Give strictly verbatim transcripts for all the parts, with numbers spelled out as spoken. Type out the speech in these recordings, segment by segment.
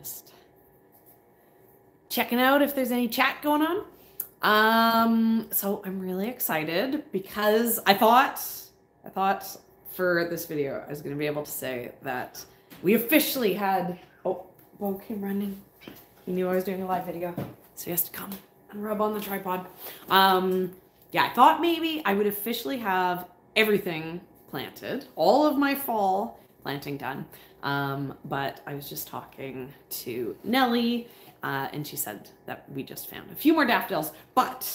just checking out if there's any chat going on. Um, so I'm really excited because I thought, I thought for this video, I was going to be able to say that we officially had, oh, Ball came running. He knew I was doing a live video, so he has to come and rub on the tripod. Um, yeah, I thought maybe I would officially have everything planted, all of my fall planting done. Um, but I was just talking to Nellie, uh, and she said that we just found a few more daffodils, but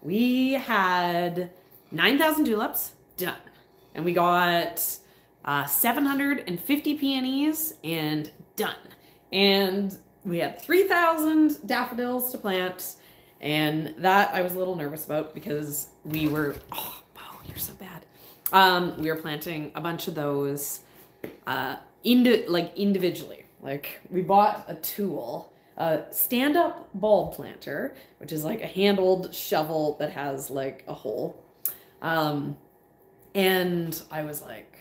we had nine thousand tulips done, and we got uh, seven hundred fifty peonies and done. And we had three thousand daffodils to plant, and that I was a little nervous about because we were, oh, oh you're so bad. Um, we were planting a bunch of those uh, indi like individually. Like, we bought a tool, a stand-up bulb planter, which is like a handled shovel that has like a hole. Um, and I was like,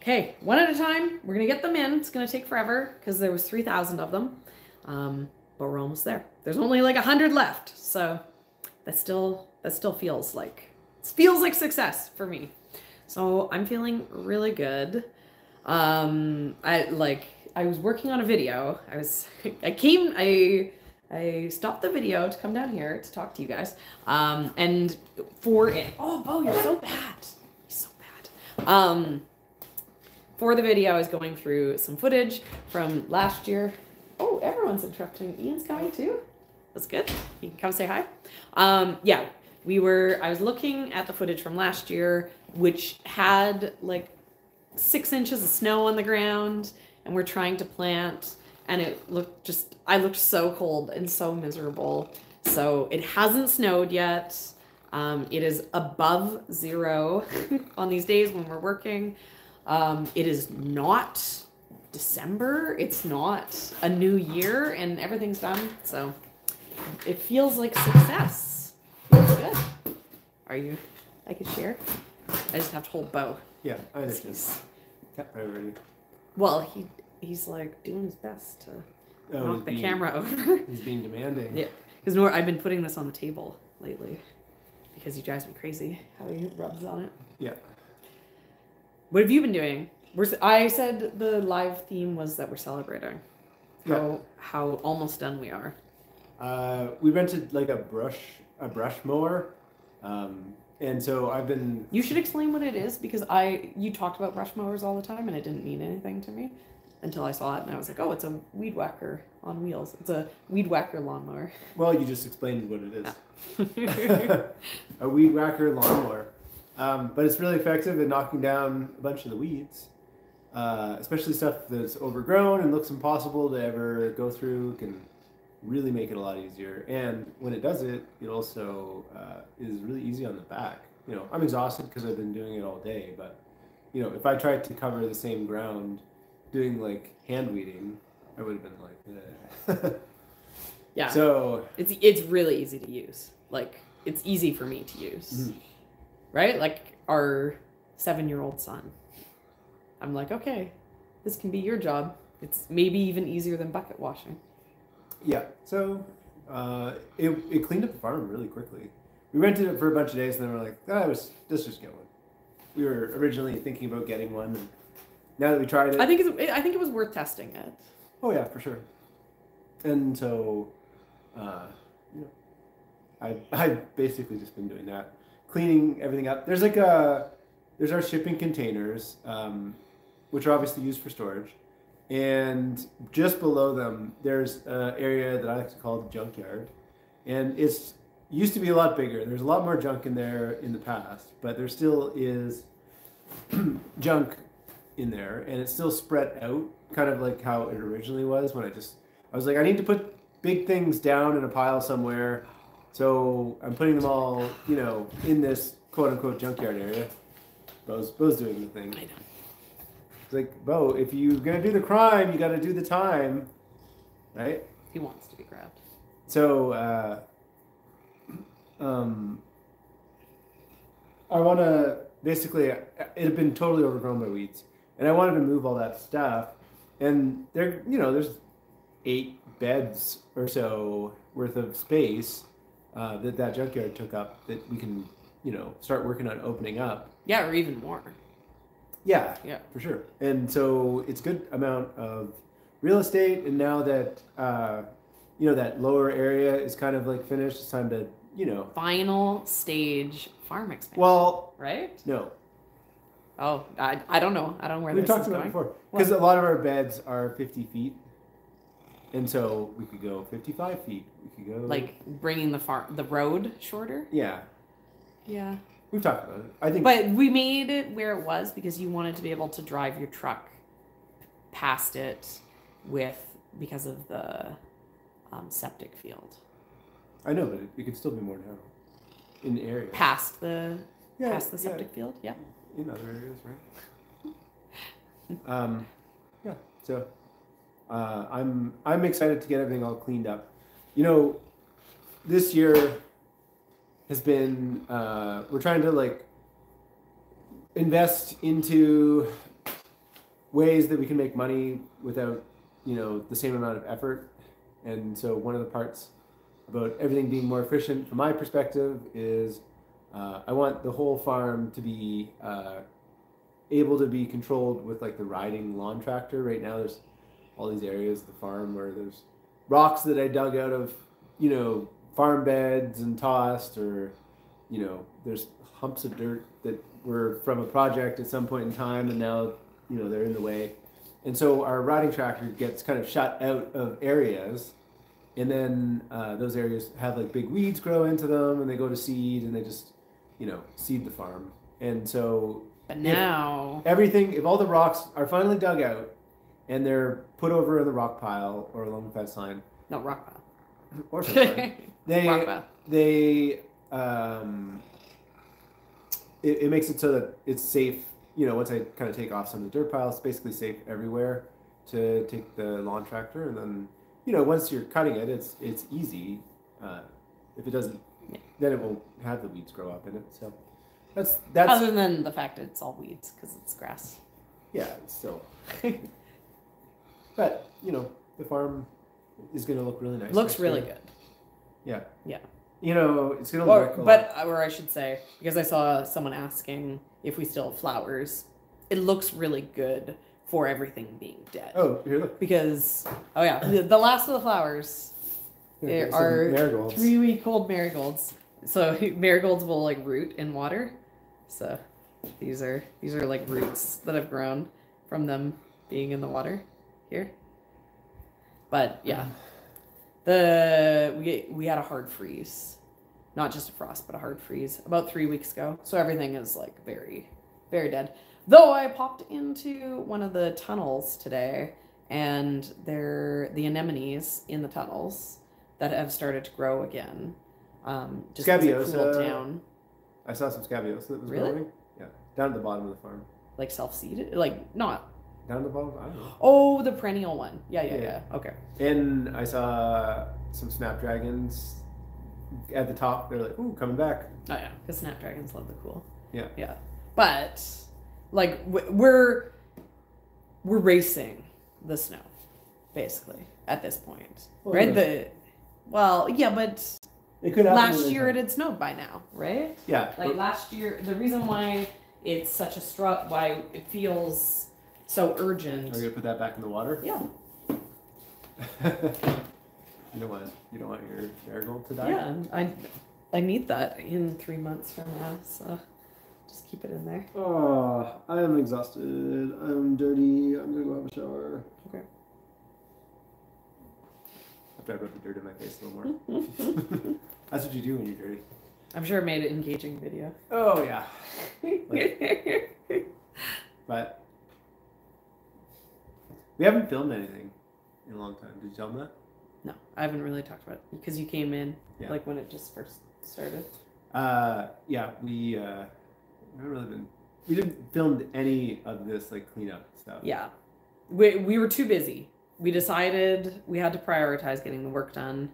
okay, one at a time, we're gonna get them in. It's gonna take forever because there was three thousand of them, um, but we're almost there. There's only like a hundred left, so that still that still feels like it feels like success for me. So I'm feeling really good. Um, I like I was working on a video. I was I came I I stopped the video to come down here to talk to you guys. Um, and for it, oh Bo, you're so bad, you're so bad. Um. For the video, I was going through some footage from last year. Oh, everyone's interrupting. Ian's coming too. That's good. You can come say hi. Um, yeah, we were, I was looking at the footage from last year, which had like six inches of snow on the ground, and we're trying to plant, and it looked just, I looked so cold and so miserable. So it hasn't snowed yet. Um, it is above zero on these days when we're working. Um, it is not December, it's not a new year, and everything's done, so it feels like success. Feels good. Are you, I could share? I just have to hold Bo. Yeah, I understand. Yep, I already. Well, he, he's like doing his best to oh, knock the being, camera over. He's being demanding. Yeah, because I've been putting this on the table lately, because he drives me crazy how he rubs on it. Yeah. What have you been doing? We're, I said the live theme was that we're celebrating how, yeah. how almost done we are. Uh, we rented like a brush, a brush mower. Um, and so I've been... You should explain what it is, because I you talked about brush mowers all the time and it didn't mean anything to me until I saw it and I was like, oh, it's a weed whacker on wheels. It's a weed whacker lawnmower. Well, you just explained what it is. Yeah. A weed whacker lawnmower. Um, but it's really effective at knocking down a bunch of the weeds, uh, especially stuff that's overgrown and looks impossible to ever go through. Can really make it a lot easier. And when it does it, it also uh, is really easy on the back. You know, I'm exhausted because I've been doing it all day. But you know, if I tried to cover the same ground doing like hand weeding, I would have been like, eh. Yeah. So it's it's really easy to use. Like, it's easy for me to use. Mm-hmm. Right? Like our seven-year-old son. I'm like, okay, this can be your job. It's maybe even easier than bucket washing. Yeah. So uh, it, it cleaned up the farm really quickly. We rented it for a bunch of days, and then we're like, oh, was, let's just get one. We were originally thinking about getting one. And now that we tried it. I think, it's, I think it was worth testing it. Oh, yeah, for sure. And so uh, you know, I, I've basically just been doing that. Cleaning everything up. There's like a, there's our shipping containers, um, which are obviously used for storage. And just below them, there's an area that I like to call the junkyard. And it's used to be a lot bigger. There's a lot more junk in there in the past, but there still is junk in there. And it's still spread out, kind of like how it originally was when I just, I was like, I need to put big things down in a pile somewhere. So I'm putting them all, you know, in this quote-unquote junkyard area. Bo's, Bo's doing the thing. I know. It's like, Bo, if you're going to do the crime, you got to do the time, right? He wants to be grabbed. So uh, um, I want to basically, it had been totally overgrown by weeds, and I wanted to move all that stuff. And there, you know, there's eight beds or so worth of space uh, that that junkyard took up that we can, you know, start working on opening up. Yeah, or even more. Yeah, yeah, for sure. And so it's good amount of real estate. And now that, uh, you know, that lower area is kind of like finished, it's time to, you know. Final stage farm expansion. Well, right? No. Oh, I, I don't know. I don't know where this is going. We've talked about it before. Because a lot of our beds are fifty feet. And so we could go fifty-five feet. We could go... Like bringing the far- the road shorter? Yeah. Yeah. We've talked about it. I think... But we made it where it was because you wanted to be able to drive your truck past it with... Because of the um, septic field. I know, but it, it could still be more narrow in the area. Past the, yeah, past the septic yeah. field? Yeah. In other areas, right? um, yeah. So, uh, I'm I'm excited to get everything all cleaned up. You know, this year has been uh, we're trying to like invest into ways that we can make money without you know the same amount of effort. And so, one of the parts about everything being more efficient, from my perspective, is. Uh, I want the whole farm to be uh, able to be controlled with like the riding lawn tractor. Right now there's all these areas of the farm where there's rocks that I dug out of, you know, farm beds and tossed, or, you know, there's humps of dirt that were from a project at some point in time and now, you know, they're in the way. And so our riding tractor gets kind of shut out of areas. And then uh, those areas have like big weeds grow into them and they go to seed and they just... you know, seed the farm. And so but now everything, if all the rocks are finally dug out and they're put over in the rock pile or along the fence line. No, rock pile. Or fence line. They, rock pile. They, um, it, it makes it so that it's safe, you know, once I kind of take off some of the dirt piles, it's basically safe everywhere to take the lawn tractor. And then, you know, once you're cutting it, it's, it's easy. Uh, if it doesn't, yeah. Then it will have the weeds grow up in it. So that's that's other than the fact that it's all weeds because it's grass. Yeah, so. But you know, the farm is going to look really nice. Looks really year. Good. Yeah. Yeah. You know, it's going to look. Or, but or I should say, because I saw someone asking if we still have flowers, it looks really good for everything being dead. Oh, here look. Because oh yeah, the, the last of the flowers. There are three-week-old marigolds. So marigolds will like root in water. So these are these are like roots that have grown from them being in the water here. But yeah, the we we had a hard freeze, not just a frost, but a hard freeze about three weeks ago. So everything is like very, very dead. Though I popped into one of the tunnels today, and they're the anemones in the tunnels. That have started to grow again. Um, just because it cooled down. I saw some scabiosa that was really? Growing. Yeah, down at the bottom of the farm. Like self-seeded? Like, not. Down at the bottom? I don't know. Oh, the perennial one. Yeah, yeah, yeah, yeah. Okay. And I saw some snapdragons at the top. They're like, ooh, coming back. Oh, yeah. Because snapdragons love the cool. Yeah. Yeah. But, like, we're we're racing the snow, basically, at this point. Well, right? Yeah. The... Well, yeah, but it could last year it had snowed by now, right? Yeah. Like last year, the reason why it's such a struggle, why it feels so urgent. Are you going to put that back in the water? Yeah. You don't want you don't want your marigold to die? Yeah, I, I need that in three months from now, so just keep it in there. Oh, I am exhausted. I'm dirty. I'm going to go have a shower. Okay. I rub the dirt in my face a little more. That's what you do when you're dirty. I'm sure it made an engaging video. Oh, yeah. Like, but we haven't filmed anything in a long time. Did you tell them that? No, I haven't really talked about it because you came in yeah. like when it just first started. Uh, yeah, we uh, haven't really been. We didn't film any of this like cleanup stuff. Yeah, we we were too busy. We decided we had to prioritize getting the work done.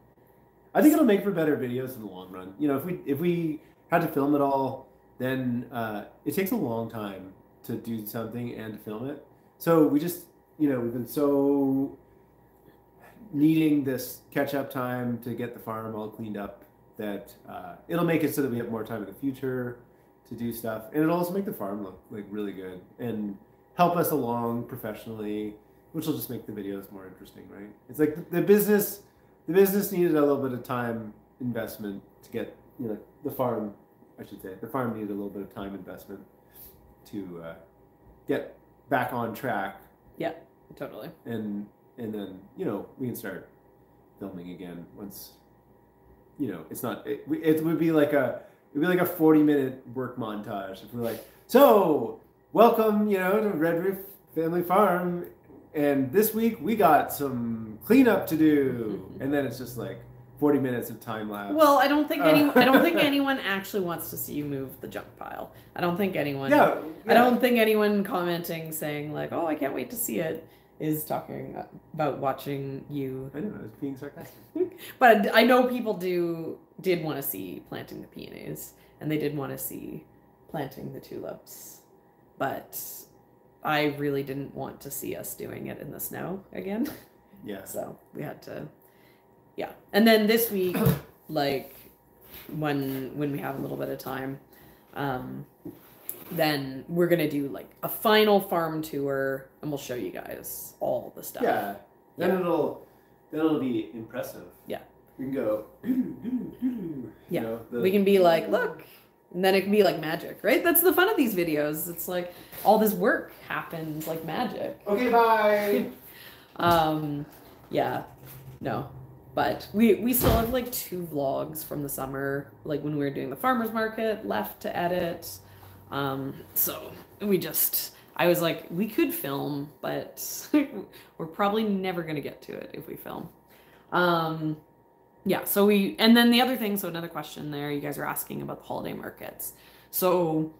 I think it'll make for better videos in the long run. You know, if we if we had to film it all, then uh, it takes a long time to do something and to film it. So we just you know, we've been so needing this catch-up time to get the farm all cleaned up that uh, it'll make it so that we have more time in the future to do stuff. And it'll also make the farm look like really good and help us along professionally, which will just make the videos more interesting, right? It's like the, the business, the business needed a little bit of time investment to get, you know, the farm, I should say, the farm needed a little bit of time investment to uh, get back on track. Yeah, totally. And and then, you know, we can start filming again once, you know, it's not, it, it would be like a, it'd be like a forty minute work montage. If we're like, so welcome, you know, to Red Roof Family Farm. And this week we got some cleanup to do. And then it's just like forty minutes of time lapse. Well, I don't think any, I don't think anyone actually wants to see you move the junk pile. I don't think anyone, yeah, yeah. I don't think anyone commenting saying like, oh, I can't wait to see it, is talking about watching you. I don't know, I was being sarcastic. But I know people do did want to see planting the peonies, and they did want to see planting the tulips. But I really didn't want to see us doing it in the snow again. Yeah. So we had to, yeah. And then this week, like when when we have a little bit of time, um, then we're gonna do like a final farm tour, and we'll show you guys all the stuff. Yeah, then yeah. it'll then it'll be impressive. Yeah, we can go. Doo, doo, doo, yeah, you know, the... we can be like, look, and then it can be like magic, right? That's the fun of these videos. It's like all this work happens like magic. Okay, bye. um, yeah, no, but we we still have like two vlogs from the summer, like when we were doing the farmers market, left to edit. Um, so we just, I was like, we could film, but we're probably never going to get to it if we film. Um, yeah, so we, and then the other thing, so another question there, you guys are asking about the holiday markets. So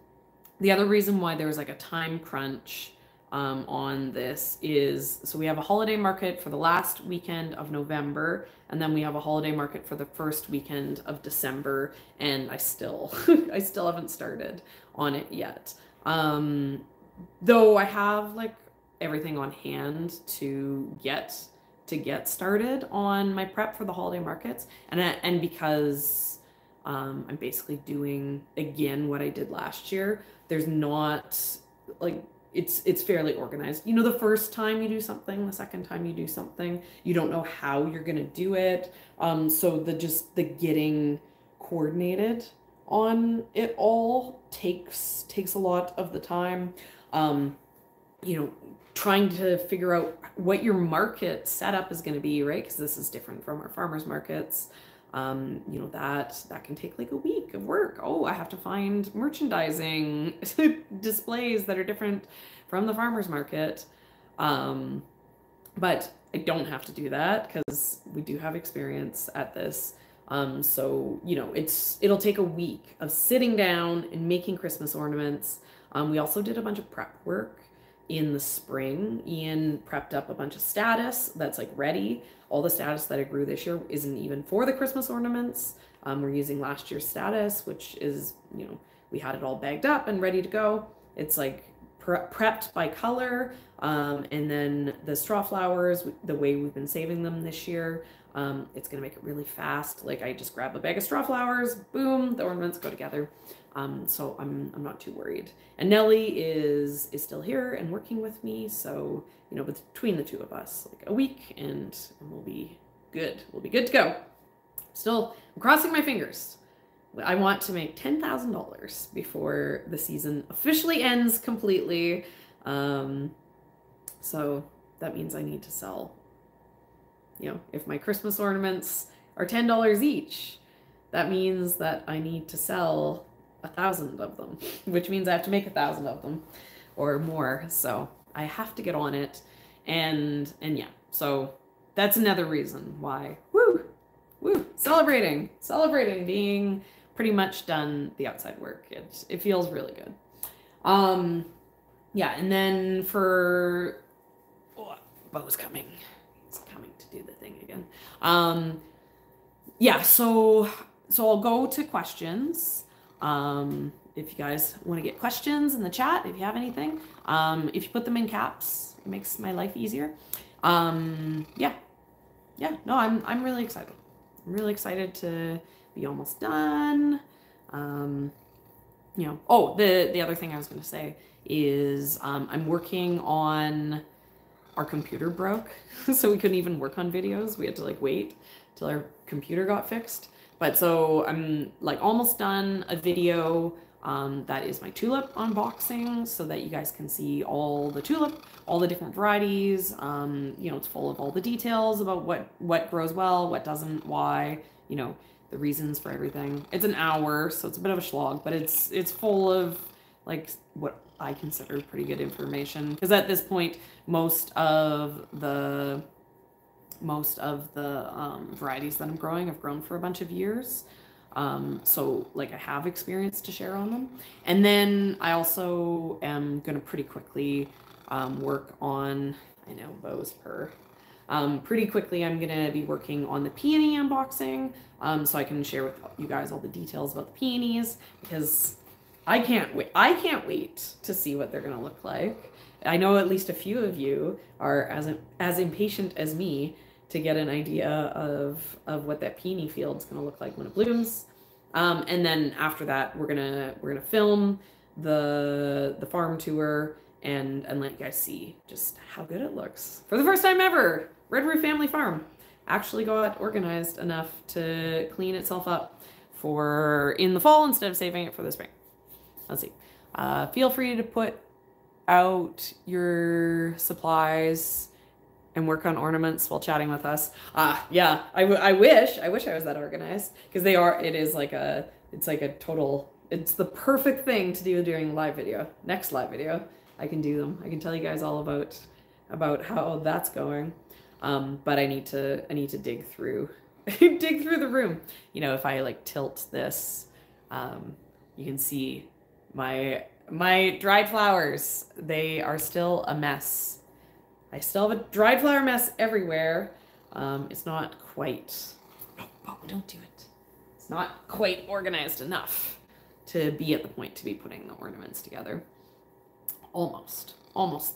the other reason why there was like a time crunch, um, on this is, so we have a holiday market for the last weekend of November, and then we have a holiday market for the first weekend of December. And I still, I still haven't started on it yet. Um, though I have like everything on hand to get, to get started on my prep for the holiday markets. And, I, and because, um, I'm basically doing again what I did last year, there's not like, it's it's fairly organized. You know, the first time you do something, the second time you do something, you don't know how you're gonna do it. Um, so the just the getting coordinated on it all takes takes a lot of the time. Um, you know, trying to figure out what your market setup is gonna be, right? Because this is different from our farmers markets. Um, you know, that, that can take like a week of work. Oh, I have to find merchandising displays that are different from the farmer's market. Um, but I don't have to do that because we do have experience at this. Um, so, you know, it's, it'll take a week of sitting down and making Christmas ornaments. Um, we also did a bunch of prep work in the spring. Ian prepped up a bunch of status that's like ready. All the status that I grew this year isn't even for the Christmas ornaments. Um, we're using last year's status, which is, you know, we had it all bagged up and ready to go. It's like pre prepped by color. Um, and then the straw flowers, the way we've been saving them this year, um, it's gonna make it really fast. Like I just grab a bag of straw flowers, boom, the ornaments go together. Um, so I'm, I'm not too worried. And Nellie is, is still here and working with me. So, you know, between the two of us, like a week and, and we'll be good. We'll be good to go. Still, I'm crossing my fingers. I want to make ten thousand dollars before the season officially ends completely. Um, so that means I need to sell, you know, if my Christmas ornaments are ten dollars each, that means that I need to sell a thousand of them, which means I have to make a thousand of them or more. So I have to get on it. And, and yeah, so that's another reason why, woo, woo, celebrating, celebrating being pretty much done the outside work. It, it feels really good. Um, yeah. And then for, oh, Bo's coming, it's coming to do the thing again. Um, yeah. So, so I'll go to questions. Um, if you guys want to get questions in the chat, if you have anything, um, if you put them in caps, makes my life easier. Um, yeah. Yeah, no, I'm, I'm really excited. I'm really excited to be almost done. Um, you know, oh, the, the other thing I was going to say is, um, I'm working on, our computer broke, so we couldn't even work on videos. We had to like wait till our computer got fixed. But so I'm like almost done a video. Um, that is my tulip unboxing, so that you guys can see all the tulip, all the different varieties. Um, you know, it's full of all the details about what, what grows well, what doesn't, why, you know, the reasons for everything. It's an hour, so it's a bit of a slog, but it's, it's full of like what I consider pretty good information. Cause at this point, most of the, most of the, um, varieties that I'm growing, I've grown for a bunch of years. Um, so like I have experience to share on them. And then I also am going to pretty quickly, um, work on, I know bows per, um, pretty quickly I'm going to be working on the peony unboxing. Um, so I can share with you guys all the details about the peonies, because I can't wait. I can't wait to see what they're going to look like. I know at least a few of you are as, as impatient as me to get an idea of, of what that peony field's gonna look like when it blooms. Um, and then after that, we're gonna, we're gonna film the, the farm tour and, and let you guys see just how good it looks. For the first time ever, Red Roof Family Farm actually got organized enough to clean itself up for in the fall instead of saving it for the spring. Let's see. Uh, feel free to put out your supplies and work on ornaments while chatting with us. Ah, uh, yeah, I, w I wish, I wish I was that organized, because they are, it is like a, it's like a total, it's the perfect thing to do during live video. Next live video, I can do them. I can tell you guys all about, about how that's going. Um, but I need to, I need to dig through, dig through the room. You know, if I like tilt this, um, you can see my, my dried flowers, they are still a mess. I still have a dried flower mess everywhere. Um, it's not quite, oh, oh, don't do it. It's not quite organized enough to be at the point to be putting the ornaments together. Almost, almost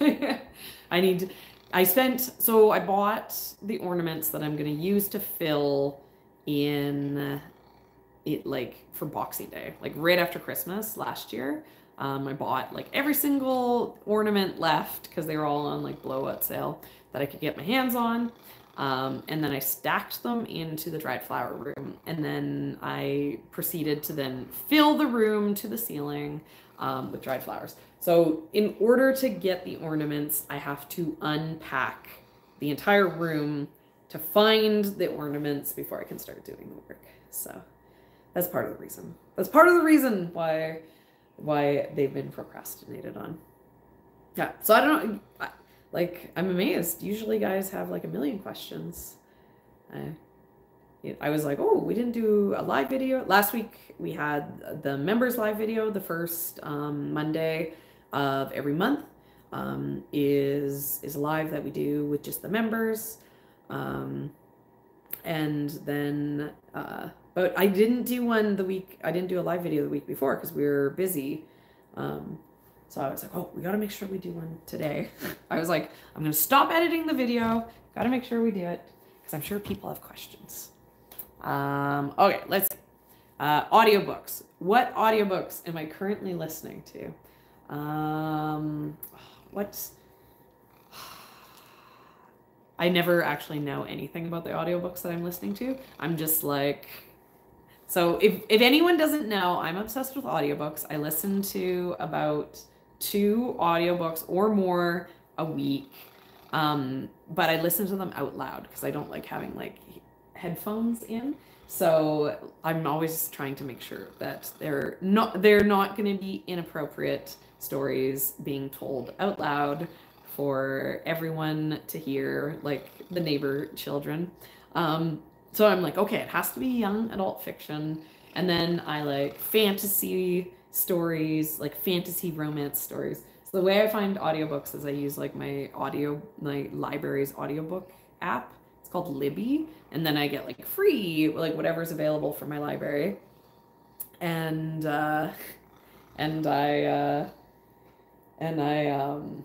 there. I need, I spent, so I bought the ornaments that I'm gonna use to fill in it like for Boxing Day, like right after Christmas last year. Um, I bought like every single ornament left because they were all on like blowout sale that I could get my hands on. Um, and then I stacked them into the dried flower room. And then I proceeded to then fill the room to the ceiling um, with dried flowers. So in order to get the ornaments, I have to unpack the entire room to find the ornaments before I can start doing the work. So that's part of the reason. That's part of the reason why... why they've been procrastinated on. Yeah, so I don't know, I, like, I'm amazed. Usually guys have like a million questions. I, I was like, oh, we didn't do a live video. Last week we had the members live video. The first um, Monday of every month um, is, is live that we do with just the members. Um, and then, uh, But I didn't do one the week, I didn't do a live video the week before because we were busy. Um, so I was like, oh, we gotta make sure we do one today. I was like, I'm gonna stop editing the video. Gotta make sure we do it because I'm sure people have questions. Um, okay, let's, uh, audiobooks. What audiobooks am I currently listening to? Um, what's, I never actually know anything about the audiobooks that I'm listening to. I'm just like, so if, if anyone doesn't know, I'm obsessed with audiobooks. I listen to about two audiobooks or more a week. Um, but I listen to them out loud because I don't like having like headphones in. So I'm always trying to make sure that they're not, they're not going to be inappropriate stories being told out loud for everyone to hear, like the neighbor children. Um, So I'm like, okay, it has to be young adult fiction. And then I like fantasy stories, like fantasy romance stories. So the way I find audiobooks is I use like my audio, my library's audiobook app. It's called Libby. And then I get like free, like whatever's available for my library. And, uh, and I, uh, and I, um,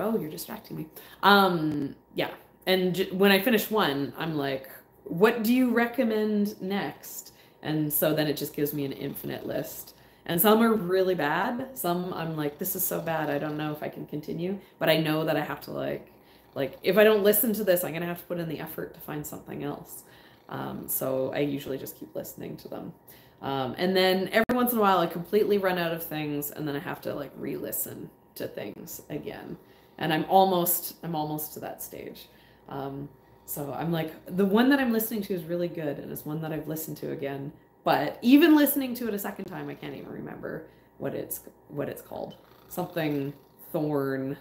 oh, you're distracting me. Um, yeah. And j when I finish one, I'm like, what do you recommend next? And so then it just gives me an infinite list. And some are really bad. Some I'm like, this is so bad, I don't know if I can continue. But I know that I have to like, like if I don't listen to this, I'm gonna have to put in the effort to find something else. Um, so I usually just keep listening to them. Um, and then every once in a while I completely run out of things, and then I have to like re-listen to things again. And I'm almost, I'm almost to that stage. Um, so I'm like, the one that I'm listening to is really good, and it's one that I've listened to again. But even listening to it a second time, I can't even remember what it's what it's called. Something thorn.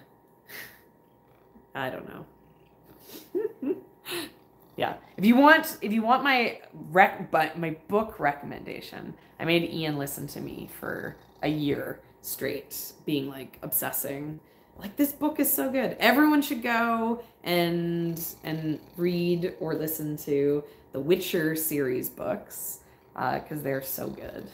I don't know. Yeah. If you want, if you want my rec, but my book recommendation, I made Ian listen to me for a year straight, being like obsessing. Like, this book is so good. Everyone should go and and read or listen to the Witcher series books. Because uh, they're so good.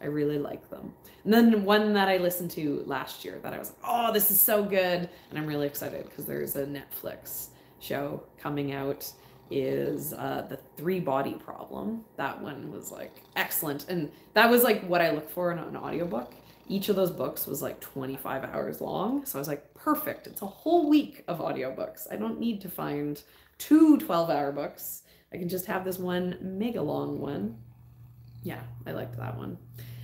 I really like them. And then one that I listened to last year that I was like, oh, this is so good. And I'm really excited because there's a Netflix show coming out, is uh, The Three Body Problem. That one was like excellent. And that was like what I look for in an audiobook. Each of those books was like twenty-five hours long. So I was like, perfect. It's a whole week of audiobooks. I don't need to find two twelve hour books. I can just have this one mega long one. Yeah, I liked that one.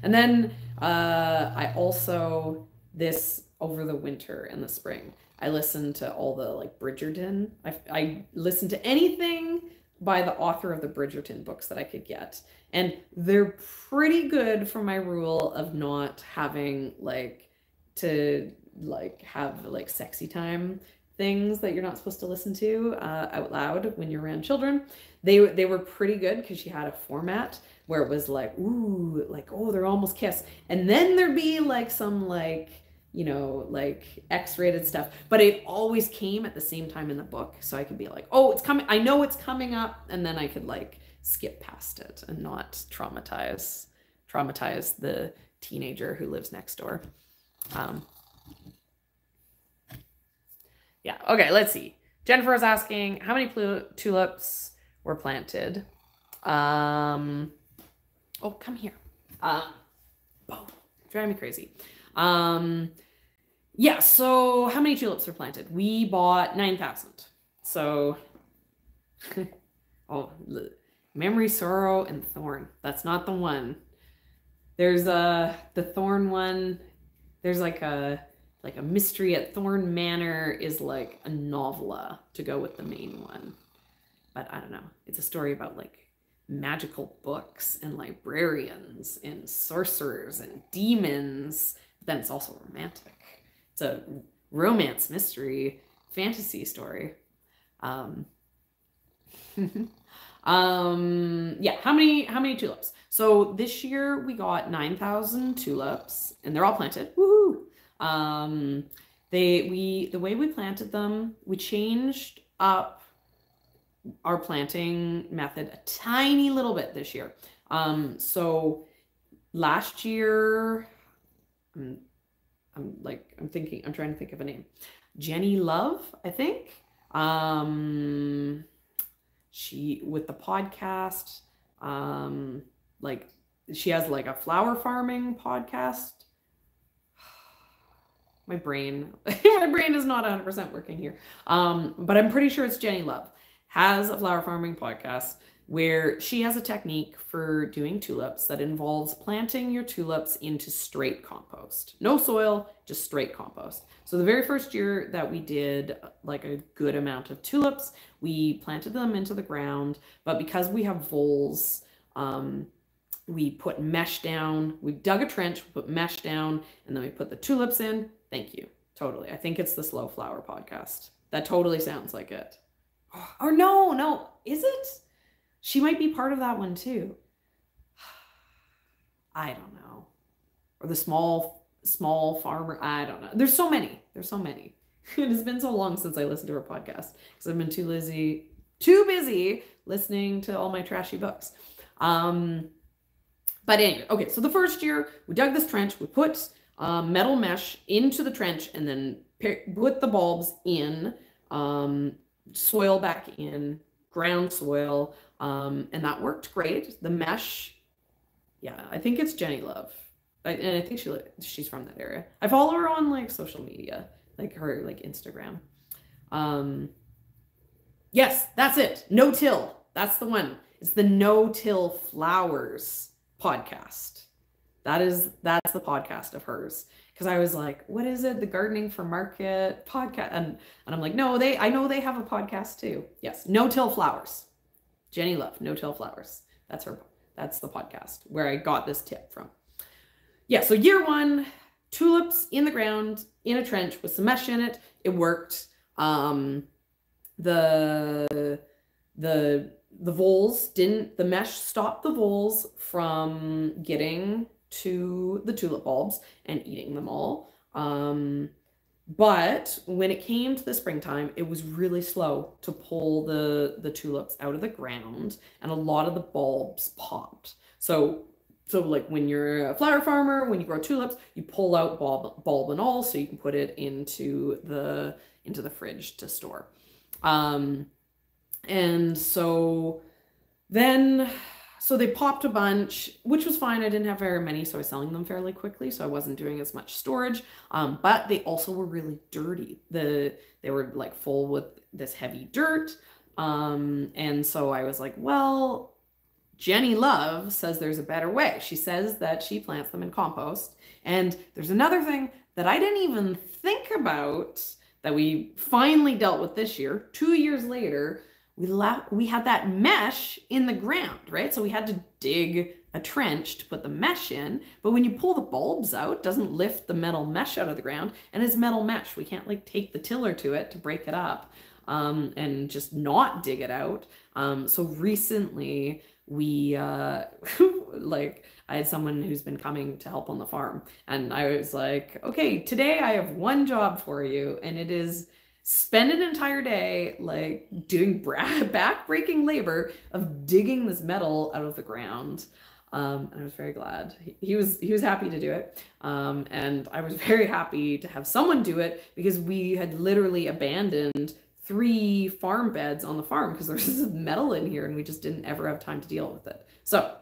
And then uh, I also, this over the winter and the spring, I listened to all the like Bridgerton. I, I listened to anything by the author of the Bridgerton books that I could get. And they're pretty good for my rule of not having like to like have like sexy time things that you're not supposed to listen to uh, out loud when you're around children. They, they were pretty good because she had a format where it was like, ooh, like, oh, they're almost kissed. And then there'd be like some like, you know, like X rated stuff, but it always came at the same time in the book. So I could be like, oh, it's coming, I know it's coming up. And then I could like skip past it and not traumatize, traumatize the teenager who lives next door. Um, yeah, okay, let's see. Jennifer was asking, how many tulips were planted? Um, oh, come here. Uh, oh, driving me crazy. Um, yeah, so how many tulips were planted? We bought nine thousand. So, oh, memory, sorrow, and thorn. That's not the one. There's a, the thorn one. There's like a, like a mystery at Thorn Manor is like a novella to go with the main one. But I don't know. It's a story about like magical books and librarians and sorcerers and demons. But then it's also romantic. It's a romance mystery fantasy story. Um, um, yeah, how many how many tulips? So this year we got nine thousand tulips, and they're all planted. Woohoo! Um, they we the way we planted them, we changed up our planting method a tiny little bit this year. Um, so last year, I'm, I'm like, I'm thinking, I'm trying to think of a name. Jenny Love, I think. Um, she, with the podcast, um, like she has like a flower farming podcast. My brain, my brain is not one hundred percent working here. Um, but I'm pretty sure it's Jenny Love. Has a flower farming podcast where she has a technique for doing tulips that involves planting your tulips into straight compost. No soil, just straight compost. So the very first year that we did like a good amount of tulips, we planted them into the ground, but because we have voles, um, we put mesh down, we dug a trench, we put mesh down, and then we put the tulips in. Thank you, totally. I think it's the Slow Flower Podcast. That totally sounds like it. Or no, no, is it? She might be part of that one too. I don't know. Or the small, small farmer. I don't know. There's so many. There's so many. It has been so long since I listened to her podcast because I've been too busy, too busy listening to all my trashy books. Um, but anyway, okay. So the first year we dug this trench, we put uh, metal mesh into the trench and then put the bulbs in um, soil back in, ground soil, um, and that worked great. The mesh, yeah, I think it's Jenny Love. I, and I think she she's from that area. I follow her on like social media, like her like Instagram. Um, yes, that's it. No Till. That's the one. It's the No Till Flowers podcast. That is, that's the podcast of hers. Cause I was like, what is it? The Gardening for Market podcast. And, and I'm like, no, they, I know they have a podcast too. Yes. No Till Flowers. Jenny Love, No Till Flowers. That's her. That's the podcast where I got this tip from. Yeah. So year one, tulips in the ground in a trench with some mesh in it. It worked. Um, the, the, the voles didn't, the mesh stopped the voles from getting to the tulip bulbs and eating them all. Um, but when it came to the springtime, it was really slow to pull the, the tulips out of the ground, and a lot of the bulbs popped. So, so like when you're a flower farmer, when you grow tulips, you pull out bulb, bulb and all, so you can put it into the, into the fridge to store. Um, and so then, so they popped a bunch, which was fine. I didn't have very many, so I was selling them fairly quickly, so I wasn't doing as much storage. Um, but they also were really dirty. The they were like full with this heavy dirt. Um, and so I was like, well, Jenny Love says there's a better way. She says that she plants them in compost. And there's another thing that I didn't even think about that we finally dealt with this year. Two years later, we left, we had that mesh in the ground, right? So we had to dig a trench to put the mesh in, but when you pull the bulbs out, it doesn't lift the metal mesh out of the ground, and it's metal mesh. We can't like take the tiller to it to break it up um, and just not dig it out. Um, so recently we, uh, like I had someone who's been coming to help on the farm, and I was like, okay, today I have one job for you, and it is spend an entire day like doing back-breaking labor of digging this metal out of the ground. Um, and I was very glad. He, he was he was happy to do it. Um, and I was very happy to have someone do it, because we had literally abandoned three farm beds on the farm because there was this metal in here and we just didn't ever have time to deal with it. So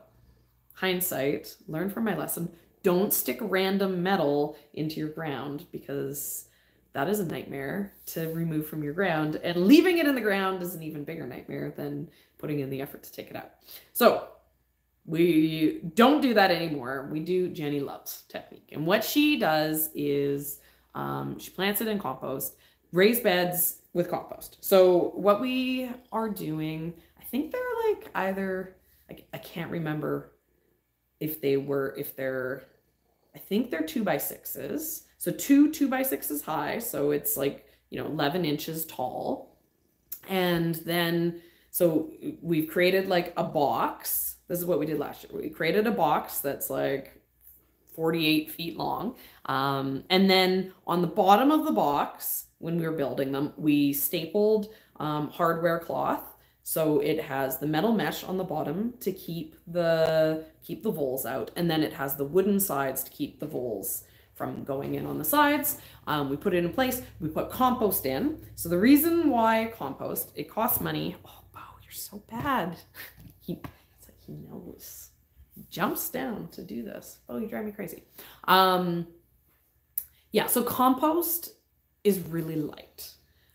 hindsight, learn from my lesson. Don't stick random metal into your ground, because that is a nightmare to remove from your ground, and leaving it in the ground is an even bigger nightmare than putting in the effort to take it out. So we don't do that anymore. We do Jenny Love's technique. And what she does is um, she plants it in compost, raised beds with compost. So what we are doing, I think they're like either, I, I can't remember if they were, if they're, I think they're two by sixes. So two two by sixes high. So it's like, you know, eleven inches tall. And then, so we've created like a box. This is what we did last year. We created a box that's like forty-eight feet long. Um, and then on the bottom of the box, when we were building them, we stapled um, hardware cloth. So it has the metal mesh on the bottom to keep the, keep the voles out. And then it has the wooden sides to keep the voles from going in on the sides. Um, we put it in place, we put compost in. So the reason why compost, it costs money. Oh, Bo, you're so bad. He, it's like he knows. He jumps down to do this. Oh, you drive me crazy. Um, yeah, so compost is really light.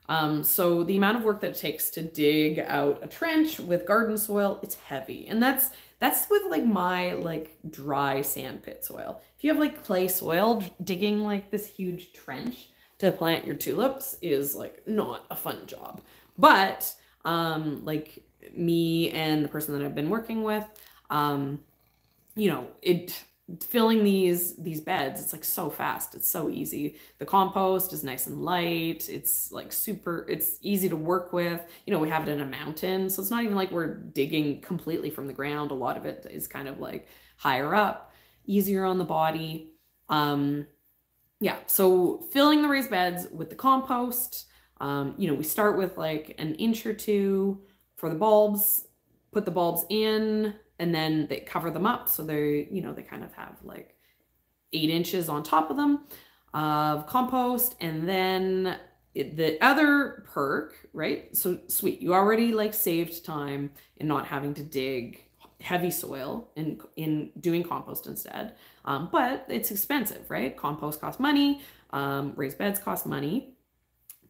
Um, so the amount of work that it takes to dig out a trench with garden soil, it's heavy. And that's, that's with like my like dry sand pit soil. If you have like clay soil, digging like this huge trench to plant your tulips is like not a fun job. But um, like me and the person that I've been working with, um, you know, it filling these these beds, it's like so fast. It's so easy. The compost is nice and light. It's like super, it's easy to work with. You know, we have it in a mountain, so it's not even like we're digging completely from the ground. A lot of it is kind of like higher up, easier on the body. Um, yeah, so filling the raised beds with the compost. Um, you know, we start with like an inch or two for the bulbs, put the bulbs in, and then they cover them up. So they, you know, they kind of have like eight inches on top of them. of compost. And then it, the other perk, right? So sweet, you already like saved time in not having to dig heavy soil and in doing compost instead. Um, but it's expensive, right? Compost costs money, um, raised beds cost money.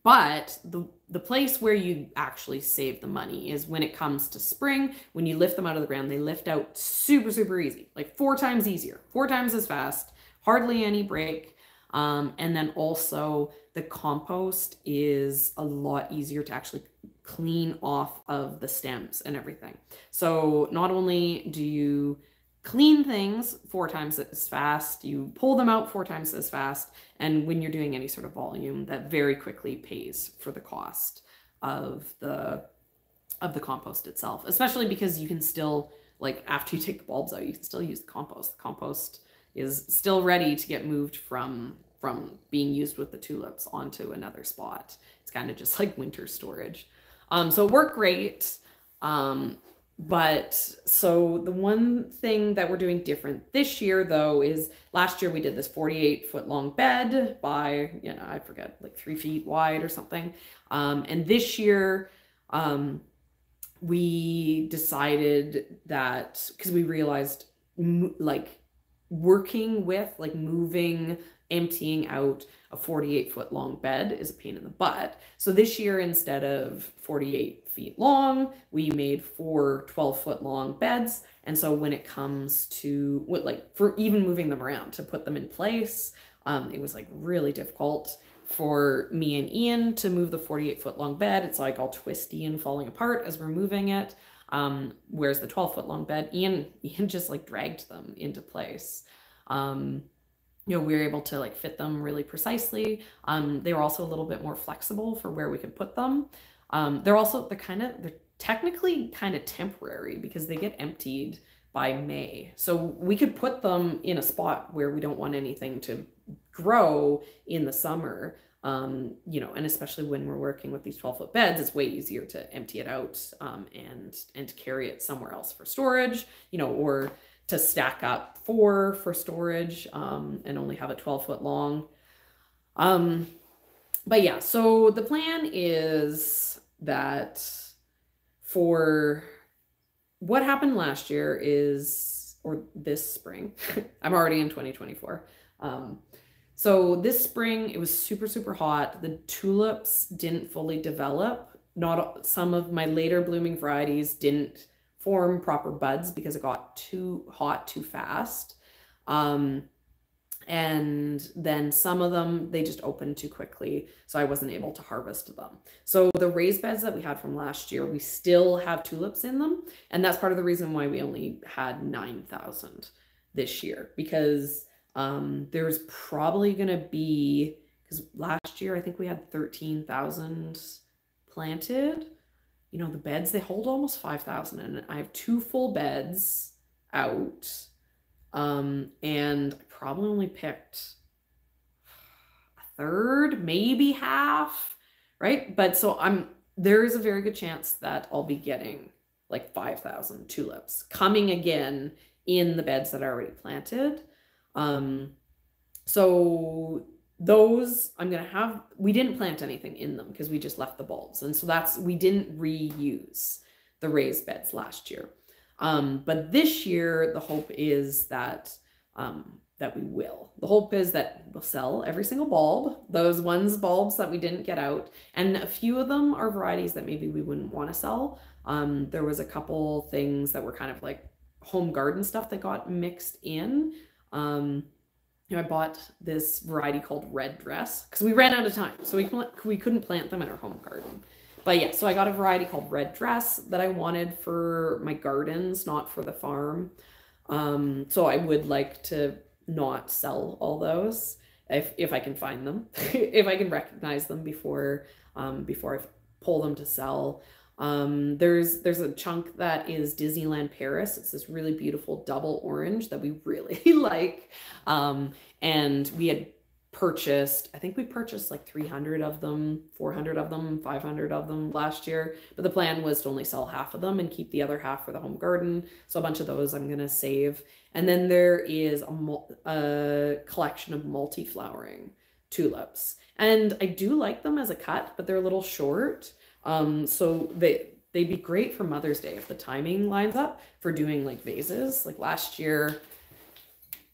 But the, the place where you actually save the money is when it comes to spring, when you lift them out of the ground, they lift out super, super easy, like four times easier, four times as fast, hardly any break. Um, and then also the compost is a lot easier to actually clean off of the stems and everything. So not only do you clean things four times as fast, you pull them out four times as fast, and when you're doing any sort of volume, that very quickly pays for the cost of the of the compost itself, especially because you can still, like, after you take the bulbs out, you can still use the compost. The compost is still ready to get moved from from being used with the tulips onto another spot. It's kind of just like winter storage. Um so it worked great. um But so the one thing that we're doing different this year, though, is last year we did this forty-eight foot long bed by, you know, I forget, like three feet wide or something. Um, and this year um, we decided that, because we realized like working with like moving, emptying out a forty-eight foot long bed is a pain in the butt. So this year, instead of forty-eight feet long, we made four twelve foot long beds. And so when it comes to what, like, for even moving them around to put them in place, um, it was like really difficult for me and Ian to move the forty-eight foot long bed. It's like all twisty and falling apart as we're moving it. Um, whereas the twelve foot long bed, Ian, Ian just like dragged them into place. Um, You know, we were able to like fit them really precisely. Um, they were also a little bit more flexible for where we could put them. Um, they're also, they're kind of, they're technically kind of temporary because they get emptied by May. So we could put them in a spot where we don't want anything to grow in the summer. Um, you know, and especially when we're working with these twelve foot beds, it's way easier to empty it out um, and, and to carry it somewhere else for storage, you know, or to stack up four for storage um, and only have a twelve foot long. Um, but yeah, so the plan is that for what happened last year is, or this spring, I'm already in twenty twenty-four. Um, so this spring, it was super, super hot. The tulips didn't fully develop. Not some of my later blooming varieties didn't form proper buds because it got too hot too fast. Um, and then some of them, they just opened too quickly. So I wasn't able to harvest them. So the raised beds that we had from last year, we still have tulips in them. And that's part of the reason why we only had nine thousand this year, because um, there's probably going to be, because last year I think we had thirteen thousand planted. You know, the beds, they hold almost five thousand, and I have two full beds out. Um, and I probably only picked a third, maybe half, right? But so I'm, there is a very good chance that I'll be getting like five thousand tulips coming again in the beds that are already planted. Um, so those I'm going to have, we didn't plant anything in them because we just left the bulbs. And so that's, we didn't reuse the raised beds last year. Um, but this year, the hope is that, um, that we will, the hope is that we'll sell every single bulb, those ones bulbs that we didn't get out. And a few of them are varieties that maybe we wouldn't want to sell. Um, there was a couple things that were kind of like home garden stuff that got mixed in. Um, You know, I bought this variety called Red Dress because we ran out of time, so we we couldn't plant them in our home garden. But yeah, so I got a variety called Red Dress that I wanted for my gardens, not for the farm. Um, so I would like to not sell all those if if I can find them, if I can recognize them before um, before I pull them to sell. Um, there's, there's a chunk that is Disneyland Paris. It's this really beautiful double orange that we really like. Um, and we had purchased, I think we purchased like three hundred of them, four hundred of them, five hundred of them last year. But the plan was to only sell half of them and keep the other half for the home garden. So a bunch of those I'm going to save. And then there is a, a collection of multi-flowering. tulips. And I do like them as a cut, but they're a little short. Um, so they, they'd be great for Mother's Day if the timing lines up for doing like vases. Like last year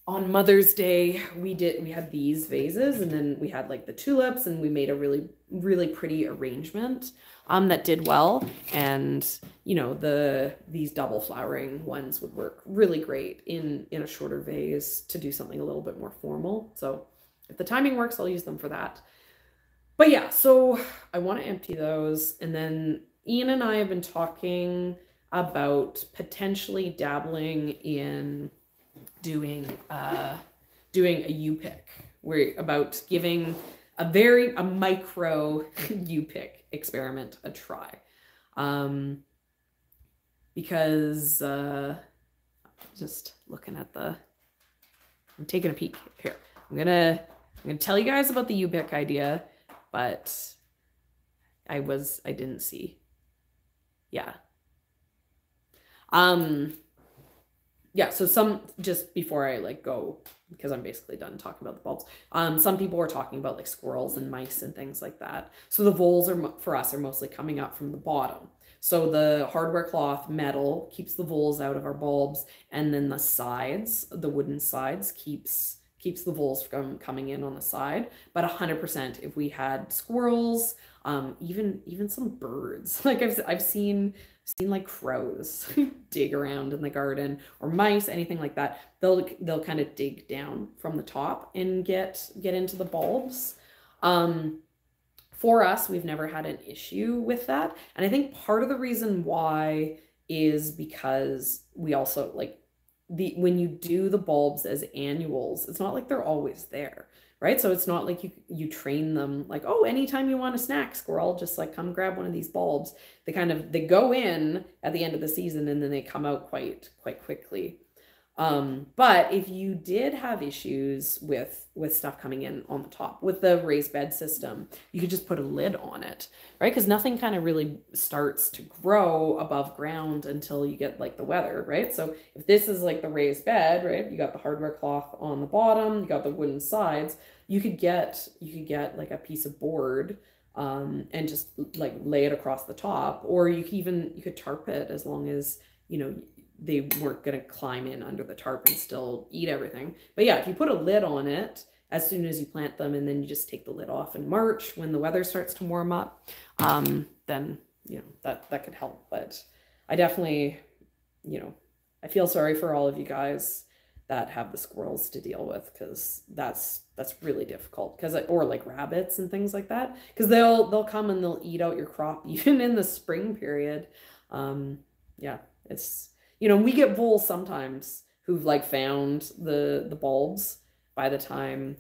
on Mother's Day, we did, we had these vases, and then we had like the tulips, and we made a really, really pretty arrangement um, that did well. And you know, the, these double flowering ones would work really great in, in a shorter vase to do something a little bit more formal. So if the timing works, I'll use them for that. But yeah, so I want to empty those. And then Ian and I have been talking about potentially dabbling in doing uh, doing a U-pick. We're about giving a very, a micro U-pick experiment a try. Um, because uh, just looking at the, I'm taking a peek here. I'm gonna, I'm gonna tell you guys about the U-pick idea, but I was, I didn't see. Yeah. Um, yeah. So some, just before I like go, because I'm basically done talking about the bulbs. Um, some people were talking about like squirrels and mice and things like that. So the voles are for us are mostly coming up from the bottom. So the hardware cloth metal keeps the voles out of our bulbs. And then the sides, the wooden sides keeps, keeps the voles from coming in on the side. But a hundred percent, if we had squirrels, Um, even, even some birds, like I've, I've seen, seen like crows dig around in the garden, or mice, anything like that. They'll, they'll kind of dig down from the top and get, get into the bulbs. Um, for us, we've never had an issue with that. And I think part of the reason why is because we also like the, when you do the bulbs as annuals, it's not like they're always there. Right? So it's not like you, you train them like, oh, anytime you want a snack squirrel, just like come grab one of these bulbs. They kind of, they go in at the end of the season and then they come out quite, quite quickly. Um, but if you did have issues with, with stuff coming in on the top with the raised bed system, you could just put a lid on it, right? Cause nothing kind of really starts to grow above ground until you get like the weather, right? So if this is like the raised bed, right? You got the hardware cloth on the bottom, you got the wooden sides, you could get, you could get like a piece of board, um, and just like lay it across the top, or you could even, you could tarp it as long as, you know, they weren't going to climb in under the tarp and still eat everything. But yeah, if you put a lid on it as soon as you plant them, and then you just take the lid off in March when the weather starts to warm up, um, then, you know, that, that could help. But I definitely, you know, I feel sorry for all of you guys that have the squirrels to deal with, because that's, that's really difficult. Cause or like rabbits and things like that. Cause they'll, they'll come and they'll eat out your crop even in the spring period. Um, yeah, it's, you know, we get voles sometimes who've like found the, the bulbs by the time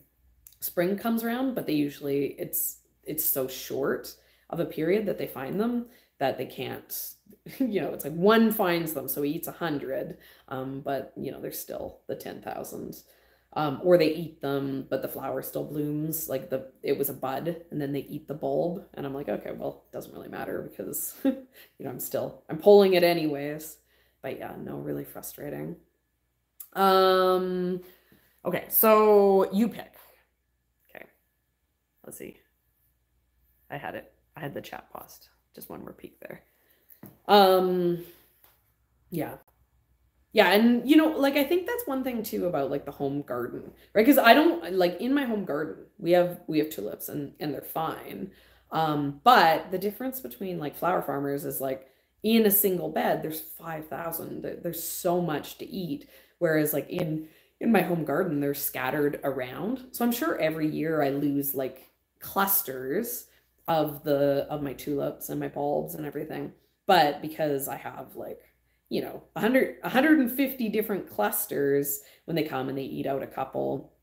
spring comes around, but they usually, it's, it's so short of a period that they find them that they can't, you know, it's like one finds them, so he eats a hundred, um, but you know, there's still the ten thousand, um, or they eat them, but the flower still blooms, like the, it was a bud, and then they eat the bulb. And I'm like, okay, well, it doesn't really matter because, you know, I'm still, I'm pulling it anyways. But yeah, no, really frustrating. Um, okay, so you pick. Okay, let's see. I had it. I had the chat paused. Just one more peek there. Um, yeah. Yeah, and you know, like, I think that's one thing too about like the home garden, right? Because I don't, like in my home garden, we have, we have tulips and, and they're fine. Um, but the difference between like flower farmers is like, in a single bed, there's five thousand. There's so much to eat. Whereas like in, in my home garden, they're scattered around. So I'm sure every year I lose like clusters of the, of my tulips and my bulbs and everything. But because I have like, you know, one hundred, one hundred fifty different clusters when they come and they eat out a couple,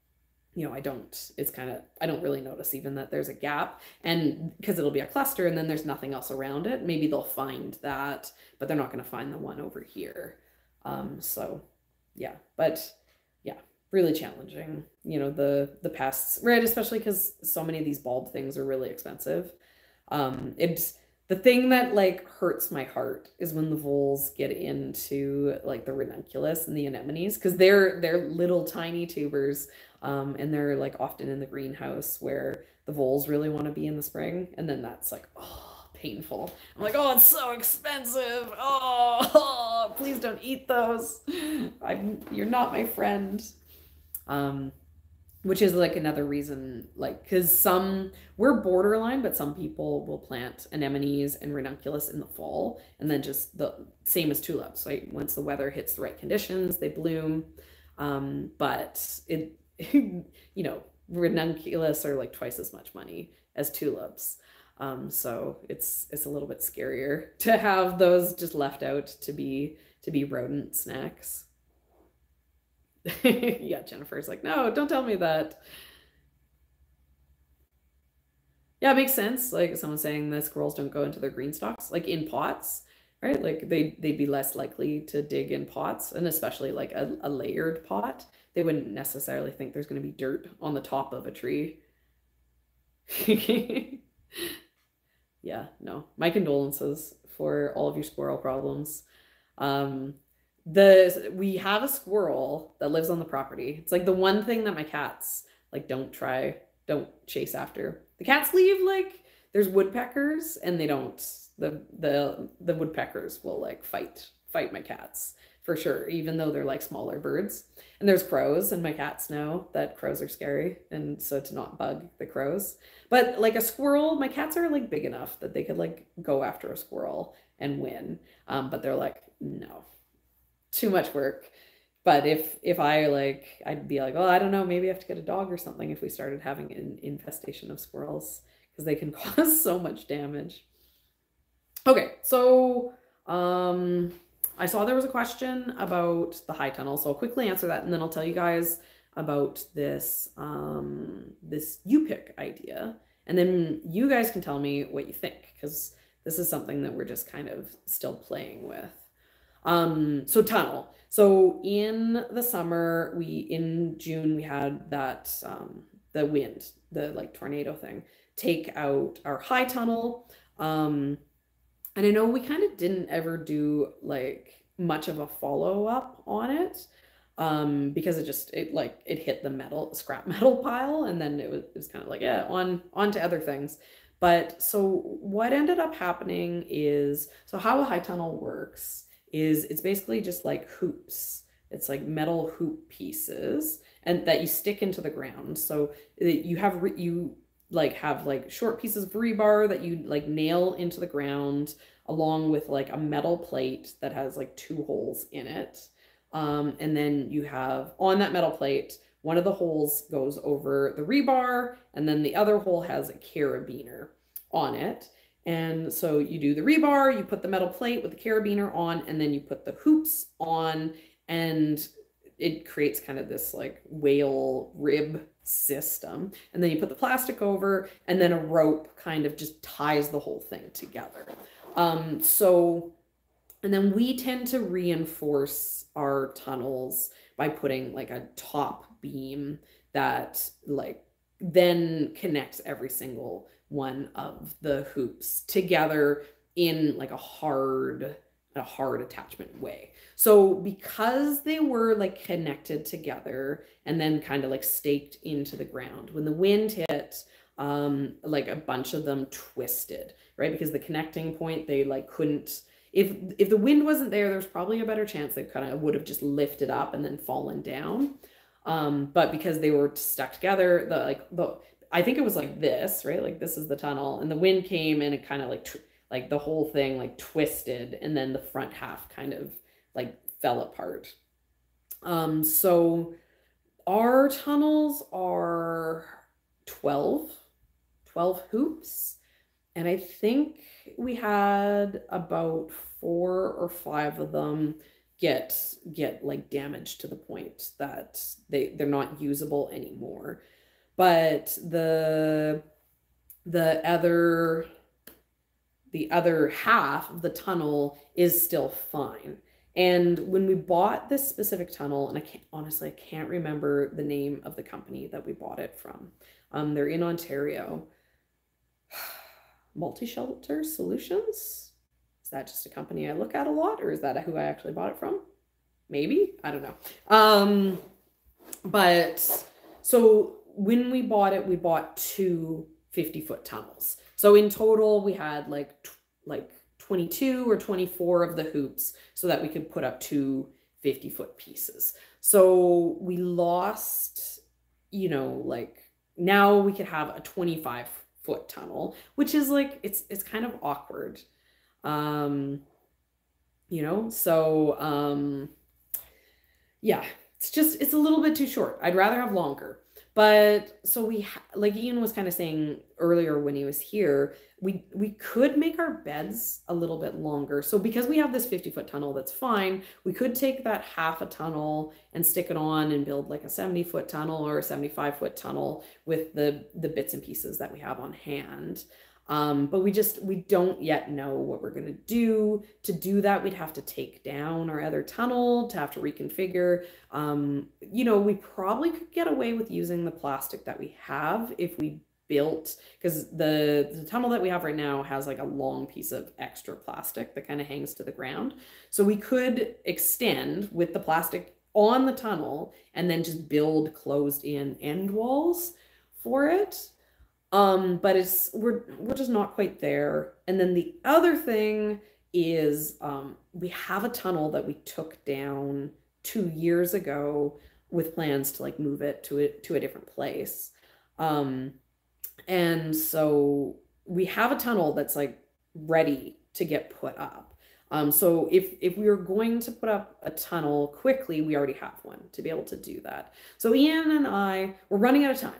you know, I don't, it's kind of, I don't really notice even that there's a gap, and because it'll be a cluster and then there's nothing else around it. Maybe they'll find that, but they're not going to find the one over here. Um, so yeah, but yeah, really challenging, you know, the, the pests, right? Especially because so many of these bulb things are really expensive. Um, it's the thing that like hurts my heart is when the voles get into like the ranunculus and the anemones, because they're, they're little tiny tubers. Um, and they're like often in the greenhouse where the voles really want to be in the spring. And then that's like, oh, painful. I'm like, oh, it's so expensive. Oh, oh please don't eat those. I'm, you're not my friend. Um, which is like another reason, like, cause some, we're borderline, but some people will plant anemones and ranunculus in the fall. And then just the same as tulips, right? Once the weather hits the right conditions, they bloom. Um, but it, you know, ranunculus are like twice as much money as tulips. Um, so it's, it's a little bit scarier to have those just left out to be, to be rodent snacks. Yeah, Jennifer's like, no, don't tell me that. Yeah, it makes sense. Like someone saying the squirrels don't go into their green stalks, like in pots, right? Like they, they'd be less likely to dig in pots, and especially like a, a layered pot. They wouldn't necessarily think there's going to be dirt on the top of a tree. Yeah, no, my condolences for all of your squirrel problems. Um, the we have a squirrel that lives on the property. It's like the one thing that my cats like don't try, don't chase after. The cats leave, like there's woodpeckers, and they don't. The the the woodpeckers will like fight fight my cats. For sure, even though they're like smaller birds. And there's crows, and my cats know that crows are scary, and so to not bug the crows. But like a squirrel, my cats are like big enough that they could like go after a squirrel and win. Um, but they're like, no, too much work. But if if I like, I'd be like, oh, I don't know, maybe I have to get a dog or something if we started having an infestation of squirrels, because they can cause so much damage. Okay, so um. I saw there was a question about the high tunnel, so I'll quickly answer that, and then I'll tell you guys about this um, this U-pick idea, and then you guys can tell me what you think, because this is something that we're just kind of still playing with. Um, so tunnel. So in the summer, we in June we had that um, the wind, the like tornado thing, take out our high tunnel. Um, And I know we kind of didn't ever do like much of a follow up on it um, because it just, it like, it hit the metal, scrap metal pile. And then it was, it was kind of like, yeah, on, on to other things. But so what ended up happening is, so how a high tunnel works is it's basically just like hoops. It's like metal hoop pieces and that you stick into the ground. So you have, you like have like short pieces of rebar that you like nail into the ground along with like a metal plate that has like two holes in it. Um, and then you have on that metal plate, one of the holes goes over the rebar and then the other hole has a carabiner on it. And so you do the rebar, you put the metal plate with the carabiner on, and then you put the hoops on, and it creates kind of this like whale rib system. And then you put the plastic over, and then a rope kind of just ties the whole thing together. Um, so, and then we tend to reinforce our tunnels by putting like a top beam that like then connects every single one of the hoops together in like a hard a hard attachment way. So because they were like connected together and then kind of like staked into the ground, when the wind hit, um, like a bunch of them twisted, right? Because the connecting point, they like couldn't, if, if the wind wasn't there, there's probably a better chance they kind of would have just lifted up and then fallen down. Um, but because they were stuck together, the like, the, I think it was like this, right? Like this is the tunnel, and the wind came and it kind of like like the whole thing like twisted, and then the front half kind of like fell apart. Um, so our tunnels are twelve, twelve hoops. And I think we had about four or five of them get, get like damaged to the point that they, they're not usable anymore. But the, the other, the other half of the tunnel is still fine. And when we bought this specific tunnel, and I can't, honestly, I can't remember the name of the company that we bought it from. Um, they're in Ontario. Multi Shelter Solutions? Is that just a company I look at a lot, or is that who I actually bought it from? Maybe, I don't know. Um, but So when we bought it, we bought two fifty-foot tunnels. So in total, we had like like twenty-two or twenty-four of the hoops so that we could put up two fifty-foot pieces. So we lost, you know, like now we could have a twenty-five foot tunnel, which is like, it's, it's kind of awkward. Um, you know, so, um, yeah, it's just, it's a little bit too short. I'd rather have longer, but so we, ha like Ian was kind of saying earlier when he was here, we, we could make our beds a little bit longer. So because we have this fifty foot tunnel, that's fine. We could take that half a tunnel and stick it on and build like a seventy foot tunnel or a seventy-five foot tunnel with the, the bits and pieces that we have on hand. Um, but we just, we don't yet know what we're going to do. To do that, we'd have to take down our other tunnel, to have to reconfigure. Um, you know, we probably could get away with using the plastic that we have if we built, because the, the tunnel that we have right now has like a long piece of extra plastic that kind of hangs to the ground. So we could extend with the plastic on the tunnel and then just build closed in end walls for it. Um, but it's, we're, we're just not quite there. And then the other thing is, um, we have a tunnel that we took down two years ago with plans to like move it to it, to a different place. Um, and so we have a tunnel that's like ready to get put up. Um, so if, if we were going to put up a tunnel quickly, we already have one to be able to do that. So Ian and I, we're running out of time.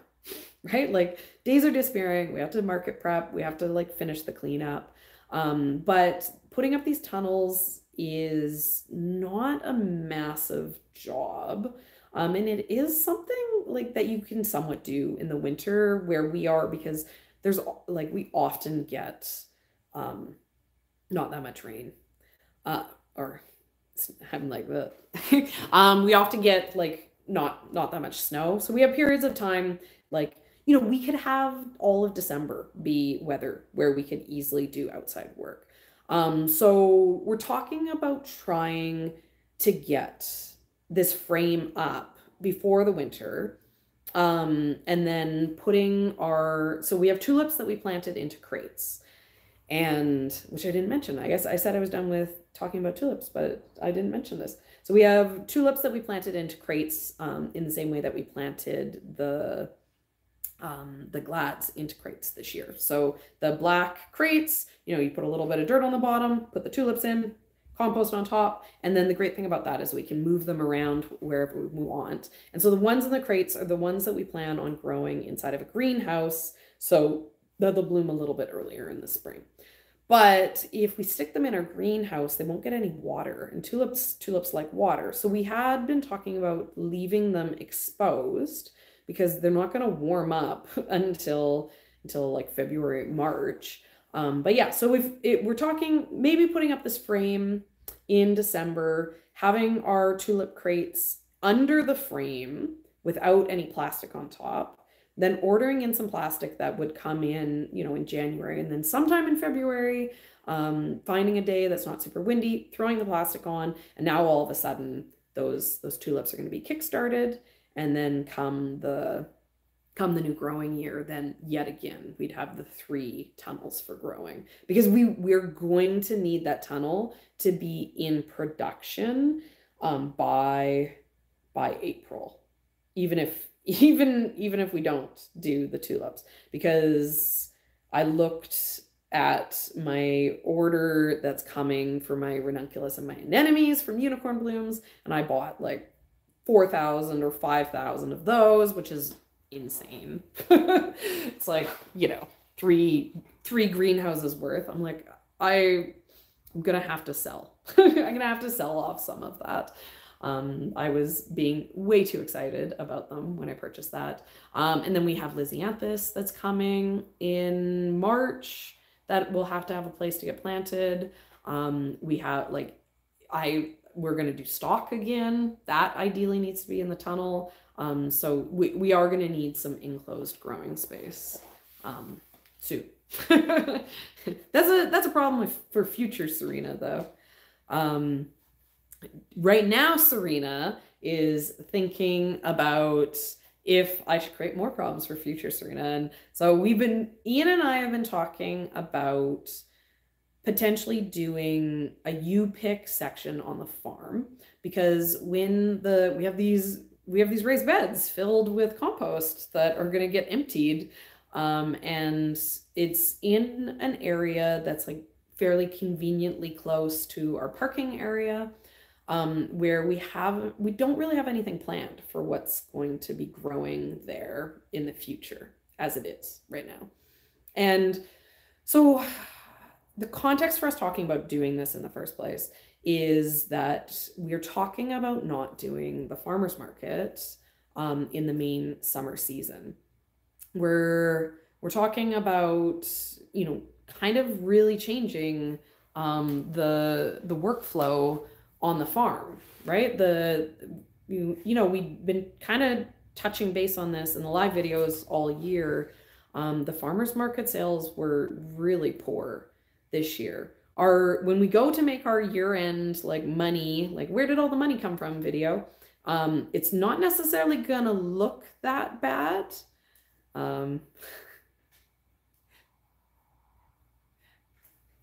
Right? Like days are disappearing. We have to market prep. We have to like finish the cleanup. Um, but putting up these tunnels is not a massive job. Um, and it is something like that you can somewhat do in the winter where we are, because there's like, we often get, um, not that much rain, uh, or I'm like that. um, we often get like not, not that much snow. So we have periods of time like, you know, we could have all of December be weather where we could easily do outside work. Um, so we're talking about trying to get this frame up before the winter. Um, and then putting our, so we have tulips that we planted into crates, and which I didn't mention. I guess I said I was done with talking about tulips, but I didn't mention this. So we have tulips that we planted into crates, um, in the same way that we planted the, um, the glads into crates this year. So the black crates, you know, you put a little bit of dirt on the bottom, put the tulips in, compost on top. And then the great thing about that is we can move them around wherever we want. And so the ones in the crates are the ones that we plan on growing inside of a greenhouse, so that they'll bloom a little bit earlier in the spring. But if we stick them in our greenhouse, they won't get any water, and tulips, tulips like water. So we had been talking about leaving them exposed, because they're not going to warm up until, until like February, March. Um, but yeah, so if it, we're talking maybe putting up this frame in December, having our tulip crates under the frame without any plastic on top, then ordering in some plastic that would come in, you know, in January, and then sometime in February, um, finding a day that's not super windy, throwing the plastic on. And now all of a sudden those, those tulips are going to be kickstarted. And then come the, come the new growing year, then yet again, we'd have the three tunnels for growing, because we, we're going to need that tunnel to be in production, um, by, by April, even if, even, even if we don't do the tulips, because I looked at my order that's coming for my ranunculus and my anemones from Unicorn Blooms. And I bought like four thousand or five thousand of those, which is insane. It's like, you know, three, three greenhouses worth. I'm like, I, I'm going to have to sell. I'm going to have to sell off some of that. Um, I was being way too excited about them when I purchased that. Um, and then we have Lysianthus that's coming in March that will have to have a place to get planted. Um, we have like, I, we're going to do stock again. That ideally needs to be in the tunnel. Um, so we, we are going to need some enclosed growing space, um, soon. that's a, that's a problem with, for future Serena though. Um, right now, Serena is thinking about if I should create more problems for future Serena. And so we've been, Ian and I have been talking about potentially doing a you pick section on the farm, because when the, we have these, we have these raised beds filled with compost that are going to get emptied. Um, and it's in an area that's like fairly conveniently close to our parking area, um, where we have, we don't really have anything planned for what's going to be growing there in the future as it is right now. And so the context for us talking about doing this in the first place is that we're talking about not doing the farmers market um, in the main summer season. We're, we're talking about, you know, kind of really changing um, the, the workflow on the farm, right? The, you, you know, we've been kind of touching base on this in the live videos all year. Um, the farmers market sales were really poor this year. Our, when we go to make our year-end, like, money, like, where did all the money come from video, um, it's not necessarily gonna look that bad. Um,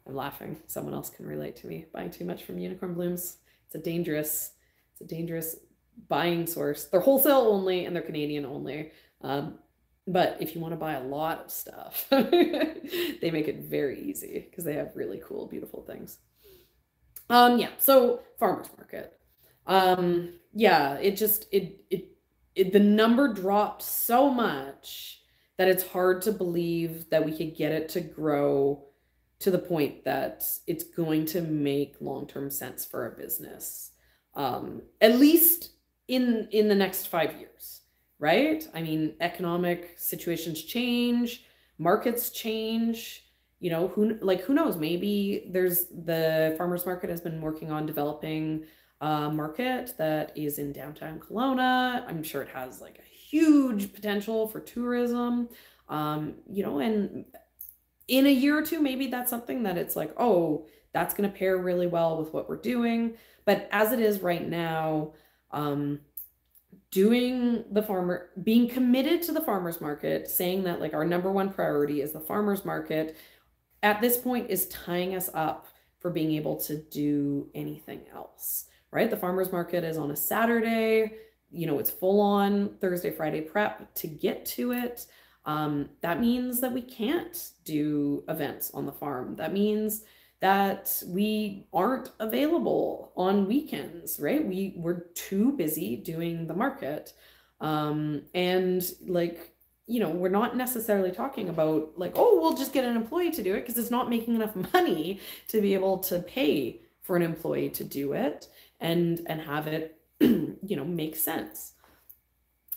I'm laughing. Someone else can relate to me. Buying too much from Unicorn Blooms. It's a dangerous, it's a dangerous buying source. They're wholesale only and they're Canadian only. Um, but if you want to buy a lot of stuff, they make it very easy because they have really cool, beautiful things. Um, yeah. So farmers market. Um, yeah, it just, it, it, It, the number dropped so much that it's hard to believe that we could get it to grow to the point that it's going to make long-term sense for our business, um, at least in in the next five years, right? I mean, economic situations change, markets change. You know, who like who knows? Maybe there's the farmers market has been working on developing Uh, market that is in downtown Kelowna. I'm sure it has like a huge potential for tourism, um, you know, and in a year or two, maybe that's something that it's like, oh, that's going to pair really well with what we're doing. But as it is right now, um, doing the farmer, being committed to the farmers market, saying that like our number one priority is the farmers market at this point is tying us up for being able to do anything else. Right? The farmer's market is on a Saturday, you know, it's full on Thursday, Friday prep to get to it. Um, that means that we can't do events on the farm. That means that we aren't available on weekends, right? We we're too busy doing the market. Um, and like, you know, we're not necessarily talking about like, oh, we'll just get an employee to do it because it's not making enough money to be able to pay for an employee to do it. And, and have it, you know, make sense.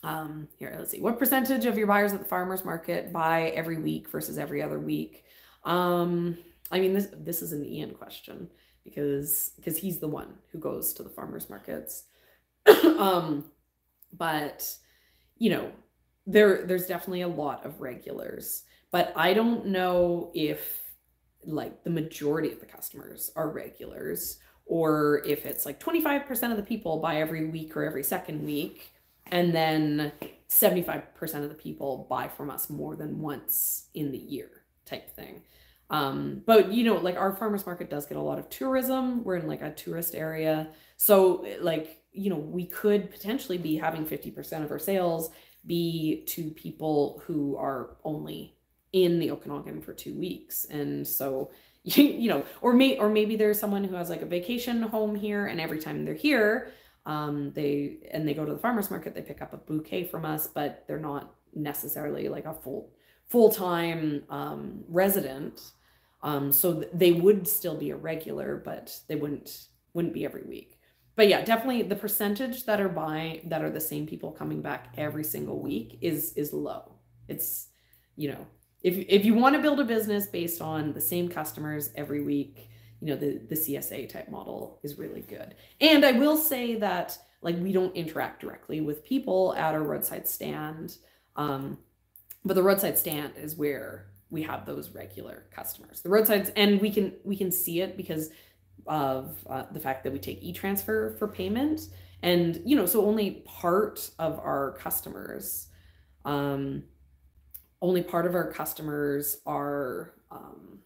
Um, here, let's see. What percentage of your buyers at the farmer's market buy every week versus every other week? Um, I mean, this this is an Ian question because, because he's the one who goes to the farmer's markets. um, but, you know, there there's definitely a lot of regulars. But I don't know if, like, the majority of the customers are regulars, or if it's like twenty-five percent of the people buy every week or every second week, and then seventy-five percent of the people buy from us more than once in the year type thing. Um, but, you know, like our farmers market does get a lot of tourism. We're in like a tourist area. So like, you know, we could potentially be having fifty percent of our sales be to people who are only in the Okanagan for two weeks. And so, you know, or may, or maybe there's someone who has like a vacation home here, and every time they're here, um, they, and they go to the farmer's market, they pick up a bouquet from us, but they're not necessarily like a full, full-time, um, resident. Um, so th they would still be a regular, but they wouldn't, wouldn't be every week. But yeah, definitely the percentage that are buying, that are the same people coming back every single week is, is low. It's, you know, If, if you want to build a business based on the same customers every week, you know, the, the C S A type model is really good. And I will say that, like, we don't interact directly with people at our roadside stand. Um, but the roadside stand is where we have those regular customers. The roadsides, and we can, we can see it because of uh, the fact that we take e-transfer for payment. And, you know, so only part of our customers Um, only part of our customers are um,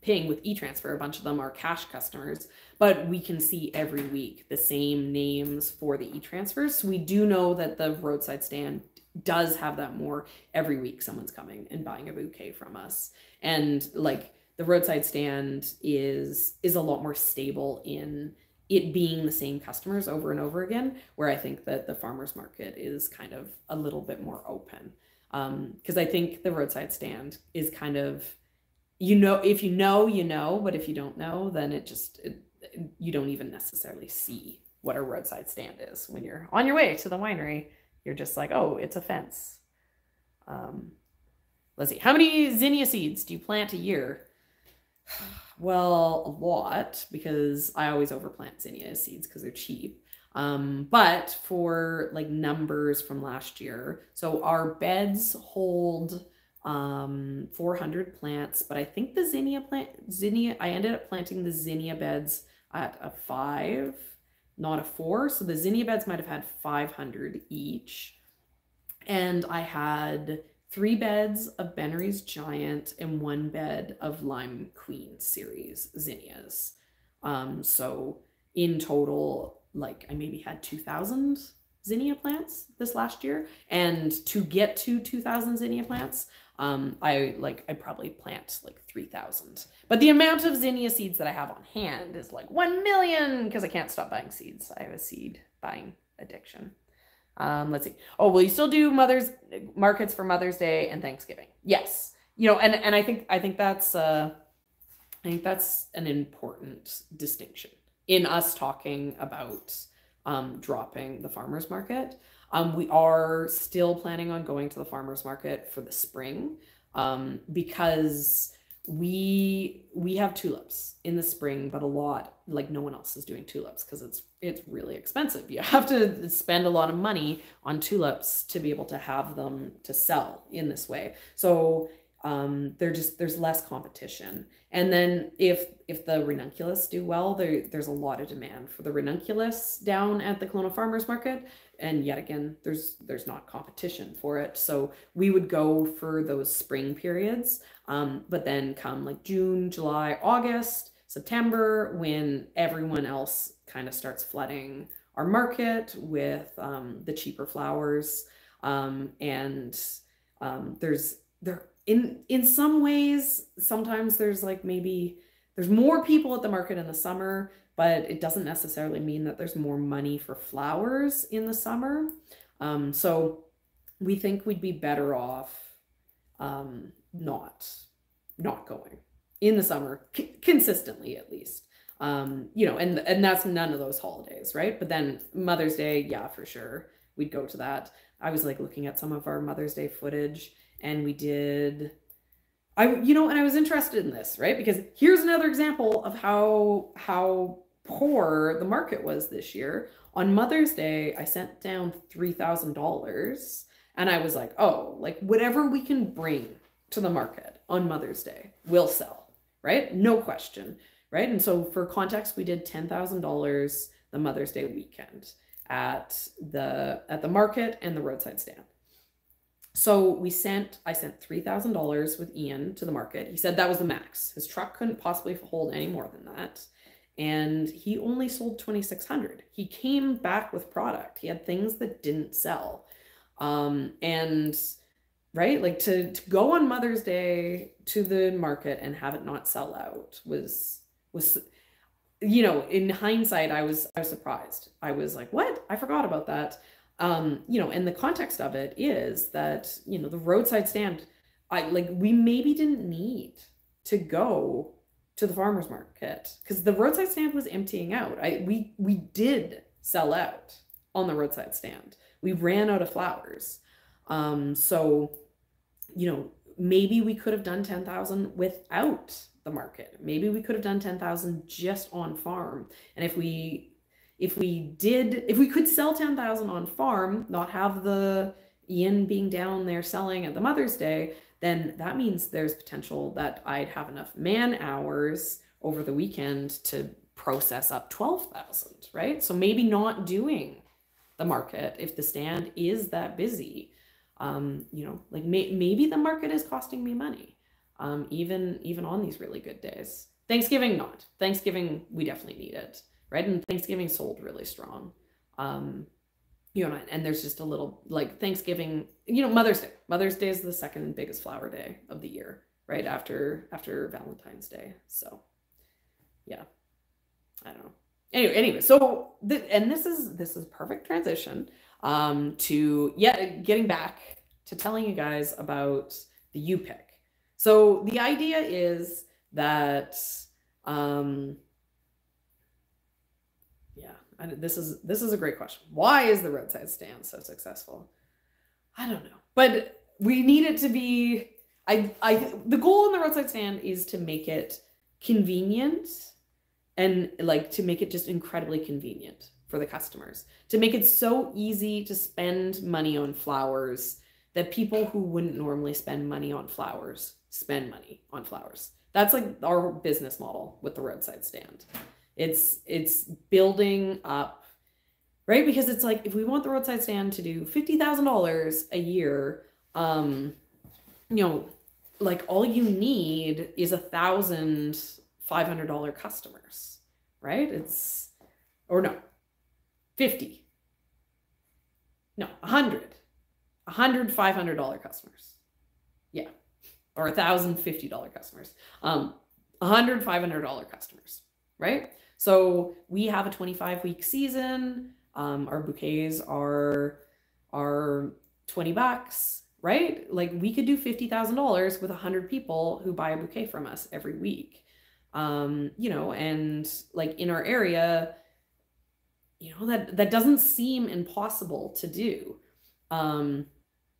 paying with e-transfer. A bunch of them are cash customers, but we can see every week the same names for the e-transfers. So we do know that the roadside stand does have that more every week. Someone's coming and buying a bouquet from us. And like the roadside stand is, is a lot more stable in it being the same customers over and over again, where I think that the farmer's market is kind of a little bit more open. Um, 'cause I think the roadside stand is kind of, you know, if you know, you know, but if you don't know, then it just, it, you don't even necessarily see what a roadside stand is when you're on your way to the winery. You're just like, oh, it's a fence. Um, let's see. How many zinnia seeds do you plant a year? Well, a lot, because I always overplant zinnia seeds because they're cheap. Um, but for like numbers from last year, so our beds hold um, four hundred plants, but I think the zinnia plant, zinnia, I ended up planting the zinnia beds at a five, not a four. So the zinnia beds might've had five hundred each. And I had three beds of Bennery's Giant and one bed of Lime Queen series zinnias. Um, so in total, like I maybe had two thousand zinnia plants this last year. And to get to two thousand zinnia plants, um, I like, I probably plant like three thousand. But the amount of zinnia seeds that I have on hand is like one million, because I can't stop buying seeds. I have a seed buying addiction. Um, let's see. Oh, will you still do Mother's markets for Mother's Day and Thanksgiving? Yes. You know, and, and I think, I think that's, uh, I think that's an important distinction in us talking about, um, dropping the farmer's market. Um, we are still planning on going to the farmer's market for the spring, um, because we, we have tulips in the spring, but a lot, like no one else is doing tulips because it's, it's really expensive. You have to spend a lot of money on tulips to be able to have them to sell in this way. So, um, they're just, there's less competition. And then if, if the ranunculus do well, there, there's a lot of demand for the ranunculus down at the Kelowna Farmers Market. And yet again, there's, there's not competition for it. So we would go for those spring periods. Um, but then come like June, July, August, September, when everyone else kind of starts flooding our market with, um, the cheaper flowers. Um, and, um, there's, there In in some ways, sometimes there's like maybe there's more people at the market in the summer, but it doesn't necessarily mean that there's more money for flowers in the summer. Um, so we think we'd be better off um, not not going in the summer consistently, at least. Um, you know, and and that's none of those holidays, right? But then Mother's Day, yeah, for sure, we'd go to that. I was like looking at some of our Mother's Day footage. And we did, I, you know, and I was interested in this, right? Because here's another example of how, how poor the market was this year. On Mother's Day, I sent down three thousand dollars and I was like, oh, like whatever we can bring to the market on Mother's Day will sell, right? No question, right? And so for context, we did ten thousand dollars the Mother's Day weekend at the, at the market and the roadside stand. So we sent, I sent three thousand dollars with Ian to the market. He said that was the max. His truck couldn't possibly hold any more than that. And he only sold twenty-six hundred. He came back with product. He had things that didn't sell. Um, and right, like to, to go on Mother's Day to the market and have it not sell out was, was, you know, in hindsight, I was, I was surprised. I was like, what? I forgot about that. Um, you know, and the context of it is that, you know, the roadside stand, I like, we maybe didn't need to go to the farmer's market because the roadside stand was emptying out. I, we, we did sell out on the roadside stand. We ran out of flowers. Um, so, you know, maybe we could have done ten thousand without the market. Maybe we could have done ten thousand just on farm. And if we, If we did, if we could sell ten thousand on farm, not have the Ian being down there selling at the Mother's Day, then that means there's potential that I'd have enough man hours over the weekend to process up twelve thousand, right? So maybe not doing the market if the stand is that busy. um, you know, like may- maybe the market is costing me money, um, even even on these really good days. Thanksgiving, not. Thanksgiving, we definitely need it, right? And Thanksgiving sold really strong. Um, you know, and there's just a little, like, Thanksgiving, you know, Mother's Day. Mother's Day is the second biggest flower day of the year, right? After after Valentine's Day. So, yeah, I don't know. Anyway, anyway, so, th- and this is, this is perfect transition um, to, yeah, getting back to telling you guys about the U-Pick. So the idea is that, um, yeah, I, this is, this is a great question. Why is the roadside stand so successful? I don't know, but we need it to be, I, I, the goal in the roadside stand is to make it convenient. And like to make it just incredibly convenient for the customers, to make it so easy to spend money on flowers that people who wouldn't normally spend money on flowers spend money on flowers. That's like our business model with the roadside stand. It's it's building up, right? Because it's like, if we want the roadside stand to do fifty thousand dollars a year, um, you know, like all you need is a thousand five hundred dollars customers, right? It's, or no, fifty. No, one hundred. one hundred five hundred dollars customers. Yeah. Or one thousand fifty dollars customers. Um, one hundred five hundred dollars customers, right? So we have a twenty-five week season. Um, our bouquets are, are twenty bucks, right? Like we could do fifty thousand dollars with one hundred people who buy a bouquet from us every week. Um, you know, and like in our area, you know, that, that doesn't seem impossible to do. Um,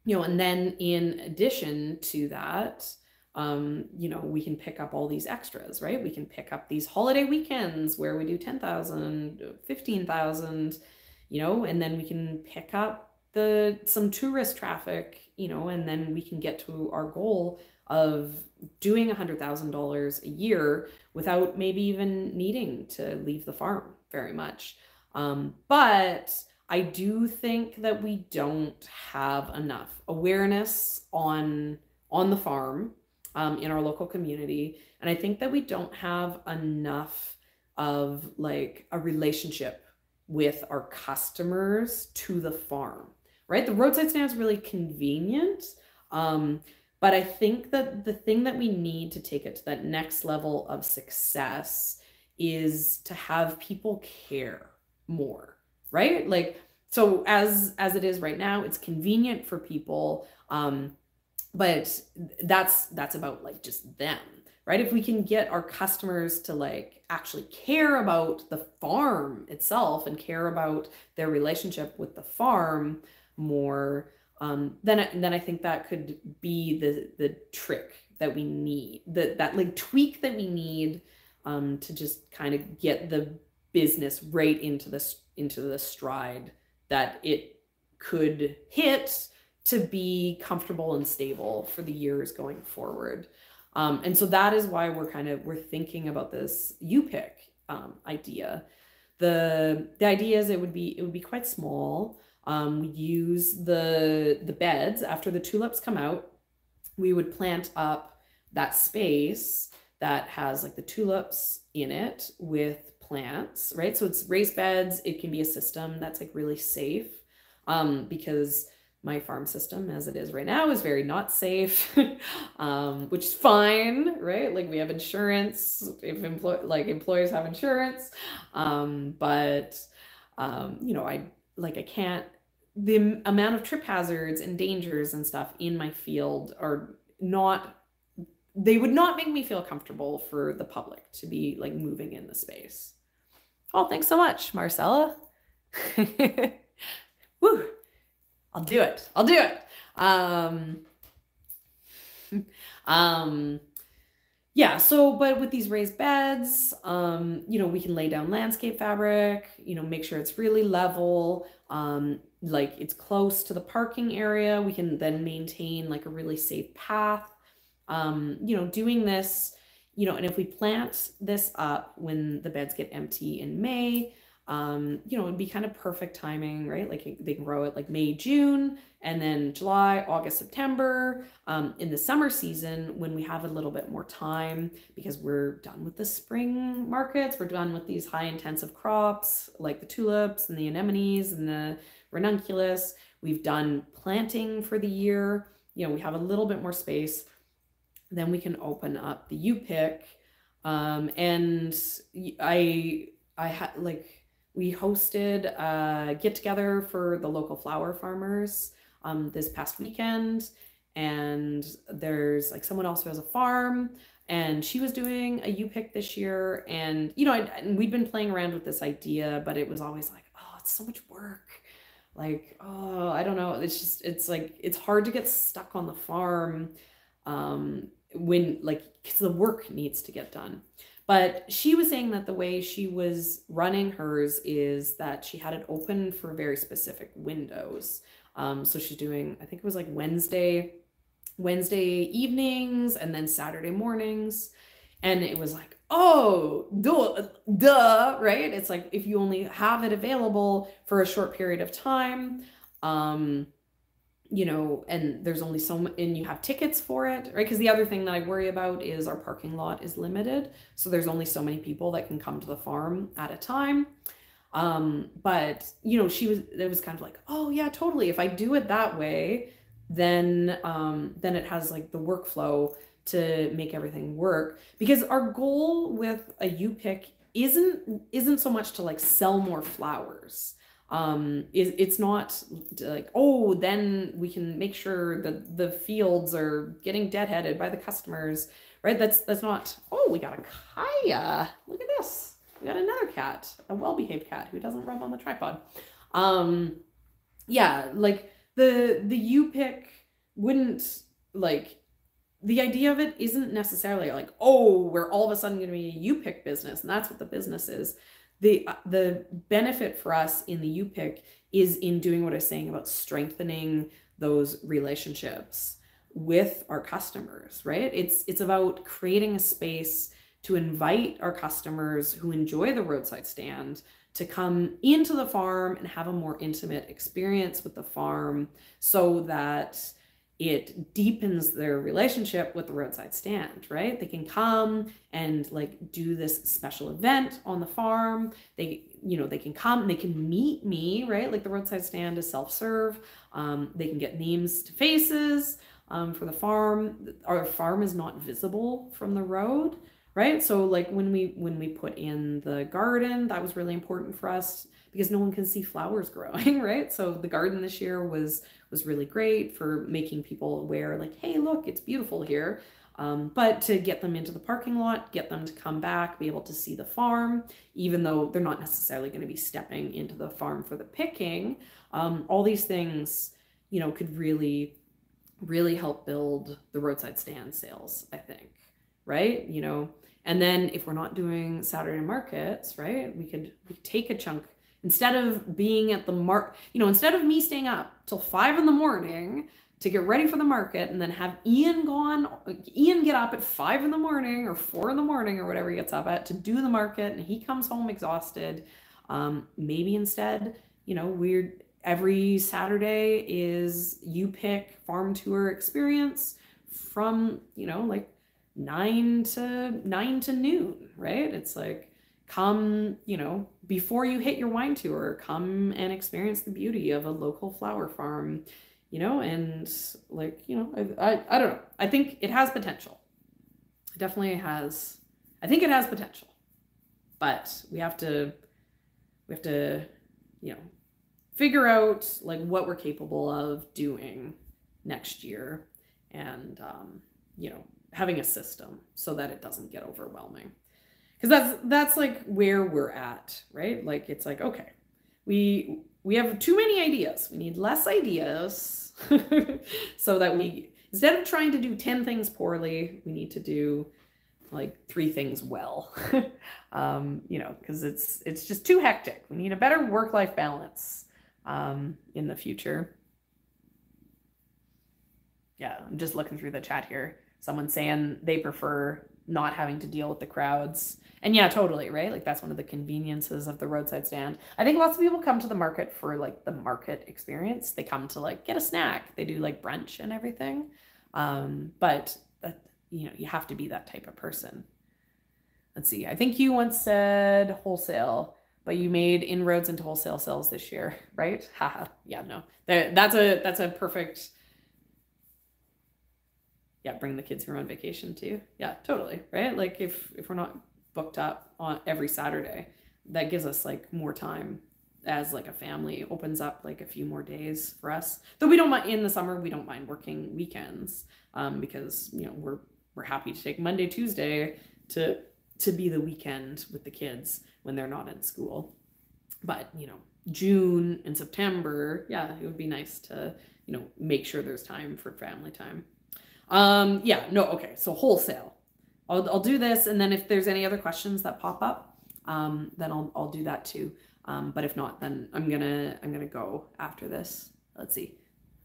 you know, and then in addition to that, um, you know, we can pick up all these extras, right? We can pick up these holiday weekends where we do ten thousand, fifteen thousand, you know, and then we can pick up the, some tourist traffic, you know, and then we can get to our goal of doing one hundred thousand dollars a year without maybe even needing to leave the farm very much. Um, but I do think that we don't have enough awareness on, on the farm, um, in our local community. And I think that we don't have enough of like a relationship with our customers to the farm, right? The roadside stand is really convenient. Um, But I think that the thing that we need to take it to that next level of success is to have people care more, right? Like, so as, as it is right now, it's convenient for people, um, but that's, that's about like just them, right? If we can get our customers to like actually care about the farm itself and care about their relationship with the farm more, Um, then, then I think that could be the the trick that we need, that that like tweak that we need um, to just kind of get the business right into this into the stride that it could hit to be comfortable and stable for the years going forward. Um, and so that is why we're kind of we're thinking about this U-Pick um, idea. The the idea is it would be it would be quite small. Um, we use the, the beds after the tulips come out. We would plant up that space that has like the tulips in it with plants, right? So it's raised beds. It can be a system that's like really safe, um, because my farm system as it is right now is very not safe, um, which is fine, right? Like we have insurance if employ- like employers have insurance. Um, but, um, you know, I, Like I can't, the amount of trip hazards and dangers and stuff in my field are not, they would not make me feel comfortable for the public to be like moving in the space. Oh, thanks so much, Marcella. Woo, I'll do it. I'll do it. Um, um, Yeah, so, but with these raised beds, um, you know, we can lay down landscape fabric, you know, make sure it's really level, um, like it's close to the parking area. We can then maintain like a really safe path, um, you know, doing this, you know, and if we plant this up when the beds get empty in May, um, you know, it'd be kind of perfect timing, right? Like they grow it like May, June, and then July, August, September, um, in the summer season when we have a little bit more time because we're done with the spring markets. We're done with these high intensive crops like the tulips and the anemones and the ranunculus. We've done planting for the year. You know, we have a little bit more space. Then we can open up the U-Pick. Um, and I, I had like, we hosted a get together for the local flower farmers um, this past weekend. And there's like someone else who has a farm and she was doing a U-Pick this year. And, you know, I, and we'd been playing around with this idea, but it was always like, oh, it's so much work. Like, oh, I don't know. It's just, it's like, it's hard to get stuck on the farm. Um, when like, cause the work needs to get done. But she was saying that the way she was running hers is that she had it open for very specific windows. Um, so she's doing, I think it was like Wednesday, Wednesday evenings and then Saturday mornings. And it was like, oh, duh, duh, right? It's like, if you only have it available for a short period of time, um, you know, and there's only so much, and you have tickets for it, right? Because the other thing that I worry about is our parking lot is limited. So there's only so many people that can come to the farm at a time. Um, but, you know, she was, it was kind of like, oh yeah, totally. If I do it that way, then, um, then it has like the workflow to make everything work, because our goal with a U-Pick isn't, isn't so much to like sell more flowers. Um, is it's not like, oh, then we can make sure that the fields are getting deadheaded by the customers, right? That's, that's not, oh, we got a Kaya. Look at this. We got another cat, a well-behaved cat who doesn't rub on the tripod. Um, yeah, like the, the U-Pick wouldn't like, the idea of it isn't necessarily like, oh, we're all of a sudden going to be a U-Pick business. And that's what the business is. The, the benefit for us in the U-Pick is in doing what I was saying about strengthening those relationships with our customers, right? It's, it's about creating a space to invite our customers who enjoy the roadside stand to come into the farm and have a more intimate experience with the farm so that it deepens their relationship with the roadside stand, right? They can come and like do this special event on the farm. They, you know, they can come, they can meet me, right? Like the roadside stand is self-serve. Um, they can get names to faces um, for the farm. Our farm is not visible from the road, right? So like when we, when we put in the garden, that was really important for us because no one can see flowers growing, right? So the garden this year was, was really great for making people aware, like, hey, look, it's beautiful here. Um, but to get them into the parking lot, get them to come back, be able to see the farm, even though they're not necessarily going to be stepping into the farm for the picking, um, all these things, you know, could really, really help build the roadside stand sales, I think, right? You know, and then if we're not doing Saturday markets, right, we could, we could take a chunk. Instead of being at the mark, you know, instead of me staying up till five in the morning to get ready for the market and then have Ian gone, Ian get up at five in the morning or four in the morning or whatever he gets up at to do the market and he comes home exhausted. Um, maybe instead, you know, we're every Saturday is U-Pick farm tour experience from, you know, like nine to nine to noon, right? It's like, come, you know, before you hit your wine tour, come and experience the beauty of a local flower farm, you know, and like, you know, I, I, I don't know. I think it has potential. It definitely has. I think it has potential, but we have to, we have to, you know, figure out like what we're capable of doing next year and, um, you know, having a system so that it doesn't get overwhelming. Cause that's, that's like where we're at, right? Like, it's like, okay, we, we have too many ideas. We need less ideas so that we, instead of trying to do ten things poorly, we need to do like three things well, um, you know, cause it's, it's just too hectic. We need a better work-life balance, um, in the future. Yeah. I'm just looking through the chat here. Someone's saying they prefer not having to deal with the crowds. And yeah, totally, right? Like that's one of the conveniences of the roadside stand. I think lots of people come to the market for like the market experience. They come to like get a snack. They do like brunch and everything. Um, but that, you know, you have to be that type of person. Let's see. I think you once said wholesale, but you made inroads into wholesale sales this year, right? Haha. Yeah, no, that, that's a, that's a perfect. Yeah. Bring the kids who are on vacation too. Yeah, totally. Right. Like if, if we're not booked up on every Saturday, that gives us like more time as like a family, opens up like a few more days for us. Though we don't mind in the summer, we don't mind working weekends, um, because, you know, we're, we're happy to take Monday, Tuesday to, to be the weekend with the kids when they're not in school. But, you know, June and September, yeah, it would be nice to, you know, make sure there's time for family time. Um, yeah, no. Okay. So wholesale, I'll, I'll do this. And then if there's any other questions that pop up, um, then I'll, I'll do that too. Um, but if not, then I'm gonna, I'm gonna go after this. Let's see.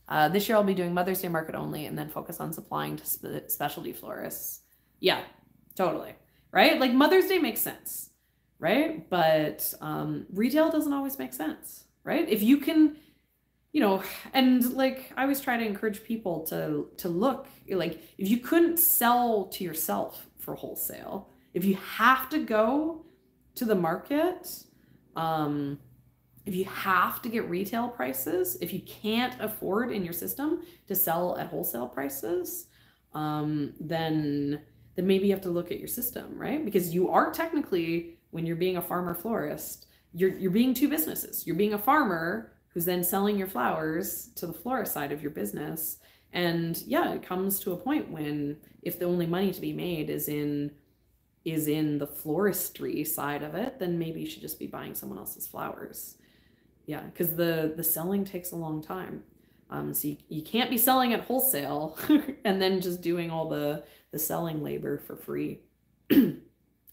Uh, this year I'll be doing Mother's Day market only and then focus on supplying to sp- specialty florists. Yeah, totally. Right? Like Mother's Day makes sense, right? But, um, retail doesn't always make sense, right? If you can, you know, and like, I always try to encourage people to, to look like if you couldn't sell to yourself for wholesale, if you have to go to the market, um, if you have to get retail prices, if you can't afford in your system to sell at wholesale prices, um, then, then maybe you have to look at your system, right? Because you are technically, when you're being a farmer florist, you're, you're being two businesses. You're being a farmer who's then selling your flowers to the florist side of your business. And yeah, it comes to a point when if the only money to be made is in, is in the floristry side of it, then maybe you should just be buying someone else's flowers. Yeah, because the, the selling takes a long time. Um, so you, you can't be selling at wholesale and then just doing all the, the selling labor for free.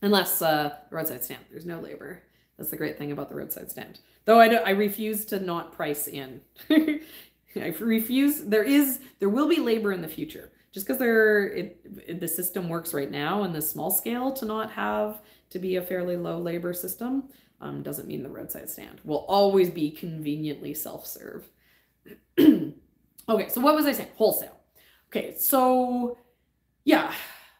Unless uh, the roadside stand, there's no labor. That's the great thing about the roadside stand. Though I, do, I refuse to not price in. I refuse. There is, there will be labor in the future. Just because there, it, it, the system works right now in the small scale to not have to be a fairly low labor system um, doesn't mean the roadside stand will always be conveniently self-serve. Okay, so what was I saying? Wholesale. Okay, so yeah,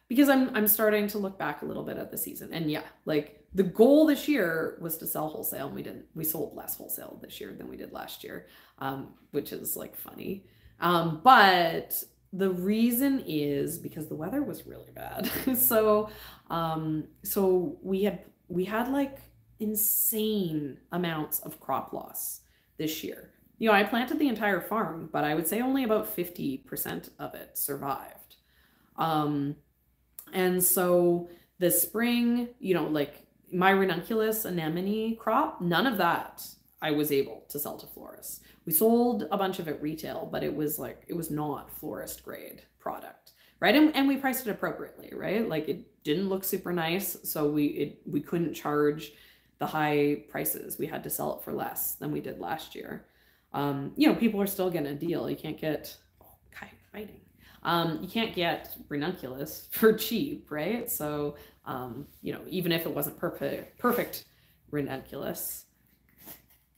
because I'm I'm starting to look back a little bit at the season, and yeah, like the goal this year was to sell wholesale, and we didn't. We sold less wholesale this year than we did last year, um, which is like funny. Um, but the reason is because the weather was really bad. so, um, so we had we had like insane amounts of crop loss this year. You know, I planted the entire farm, but I would say only about fifty percent of it survived. Um, and so the spring, you know, like my ranunculus anemone crop, none of that I was able to sell to florists. We sold a bunch of it retail, but it was like, it was not florist grade product, right? And, and we priced it appropriately, right? Like it didn't look super nice. So we, it, we couldn't charge the high prices. We had to sell it for less than we did last year. Um, you know, people are still getting a deal. You can't get, oh, kind of fighting. Um, you can't get ranunculus for cheap, right? So, um, you know, even if it wasn't perfect, perfect ranunculus.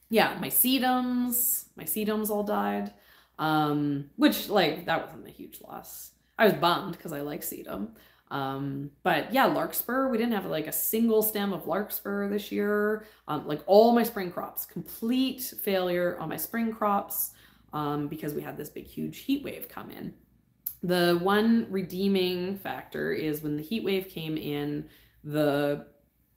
Yeah, my sedums, my sedums all died, um, which like that wasn't a huge loss. I was bummed because I like sedum. Um, but yeah, larkspur, we didn't have like a single stem of larkspur this year. Um, like all my spring crops, complete failure on my spring crops, um, because we had this big, huge heat wave come in. The one redeeming factor is when the heat wave came in, the,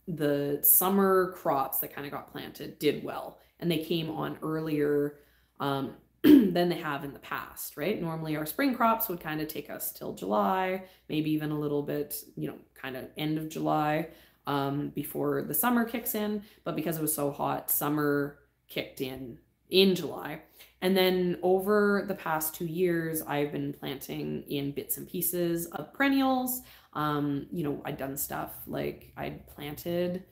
the summer crops that kind of got planted did well, and they came on earlier, um, than they have in the past, right? Normally our spring crops would kind of take us till July, maybe even a little bit, you know, kind of end of July, um, before the summer kicks in. But because it was so hot, summer kicked in in July. And then over the past two years, I've been planting in bits and pieces of perennials. Um, you know, I'd done stuff like I'd planted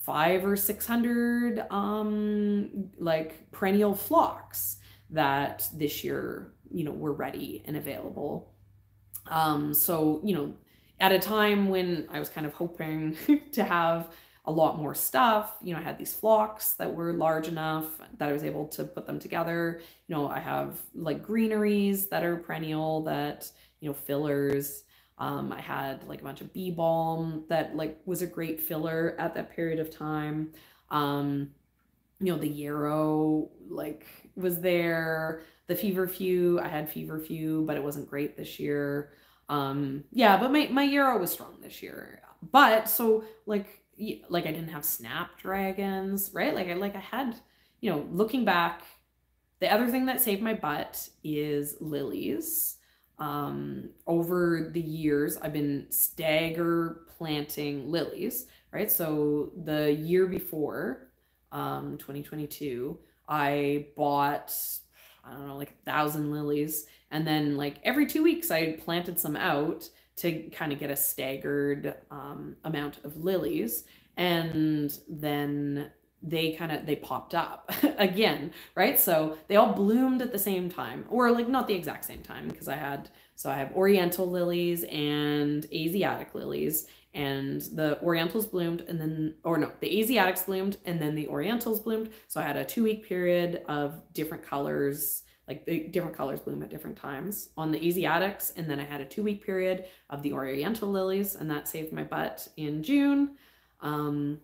five or six hundred, um, like perennial phlox that this year, you know, were ready and available. Um, so, you know, at a time when I was kind of hoping to have a lot more stuff. You know, I had these flocks that were large enough that I was able to put them together. You know, I have like greeneries that are perennial that, you know, fillers. Um, I had like a bunch of bee balm that like was a great filler at that period of time. Um, you know, the yarrow like was there. The feverfew, I had feverfew, but it wasn't great this year. Um, yeah, but my, my yarrow was strong this year. But so like, like I didn't have snapdragons, right? Like I, like I had, you know, looking back, the other thing that saved my butt is lilies. Um, over the years, I've been stagger planting lilies, right? So the year before, um, twenty twenty-two, I bought, I don't know, like a thousand lilies. And then like every two weeks I planted some out to kind of get a staggered, um, amount of lilies. And then they kind of, they popped up again, right? So they all bloomed at the same time, or like not the exact same time, because I had, so I have Oriental lilies and Asiatic lilies, and the Orientals bloomed and then, or no, the Asiatics bloomed and then the Orientals bloomed. So I had a two week period of different colors, like the different colors bloom at different times on the Asiatics. And then I had a two week period of the Oriental lilies, and that saved my butt in June. Um,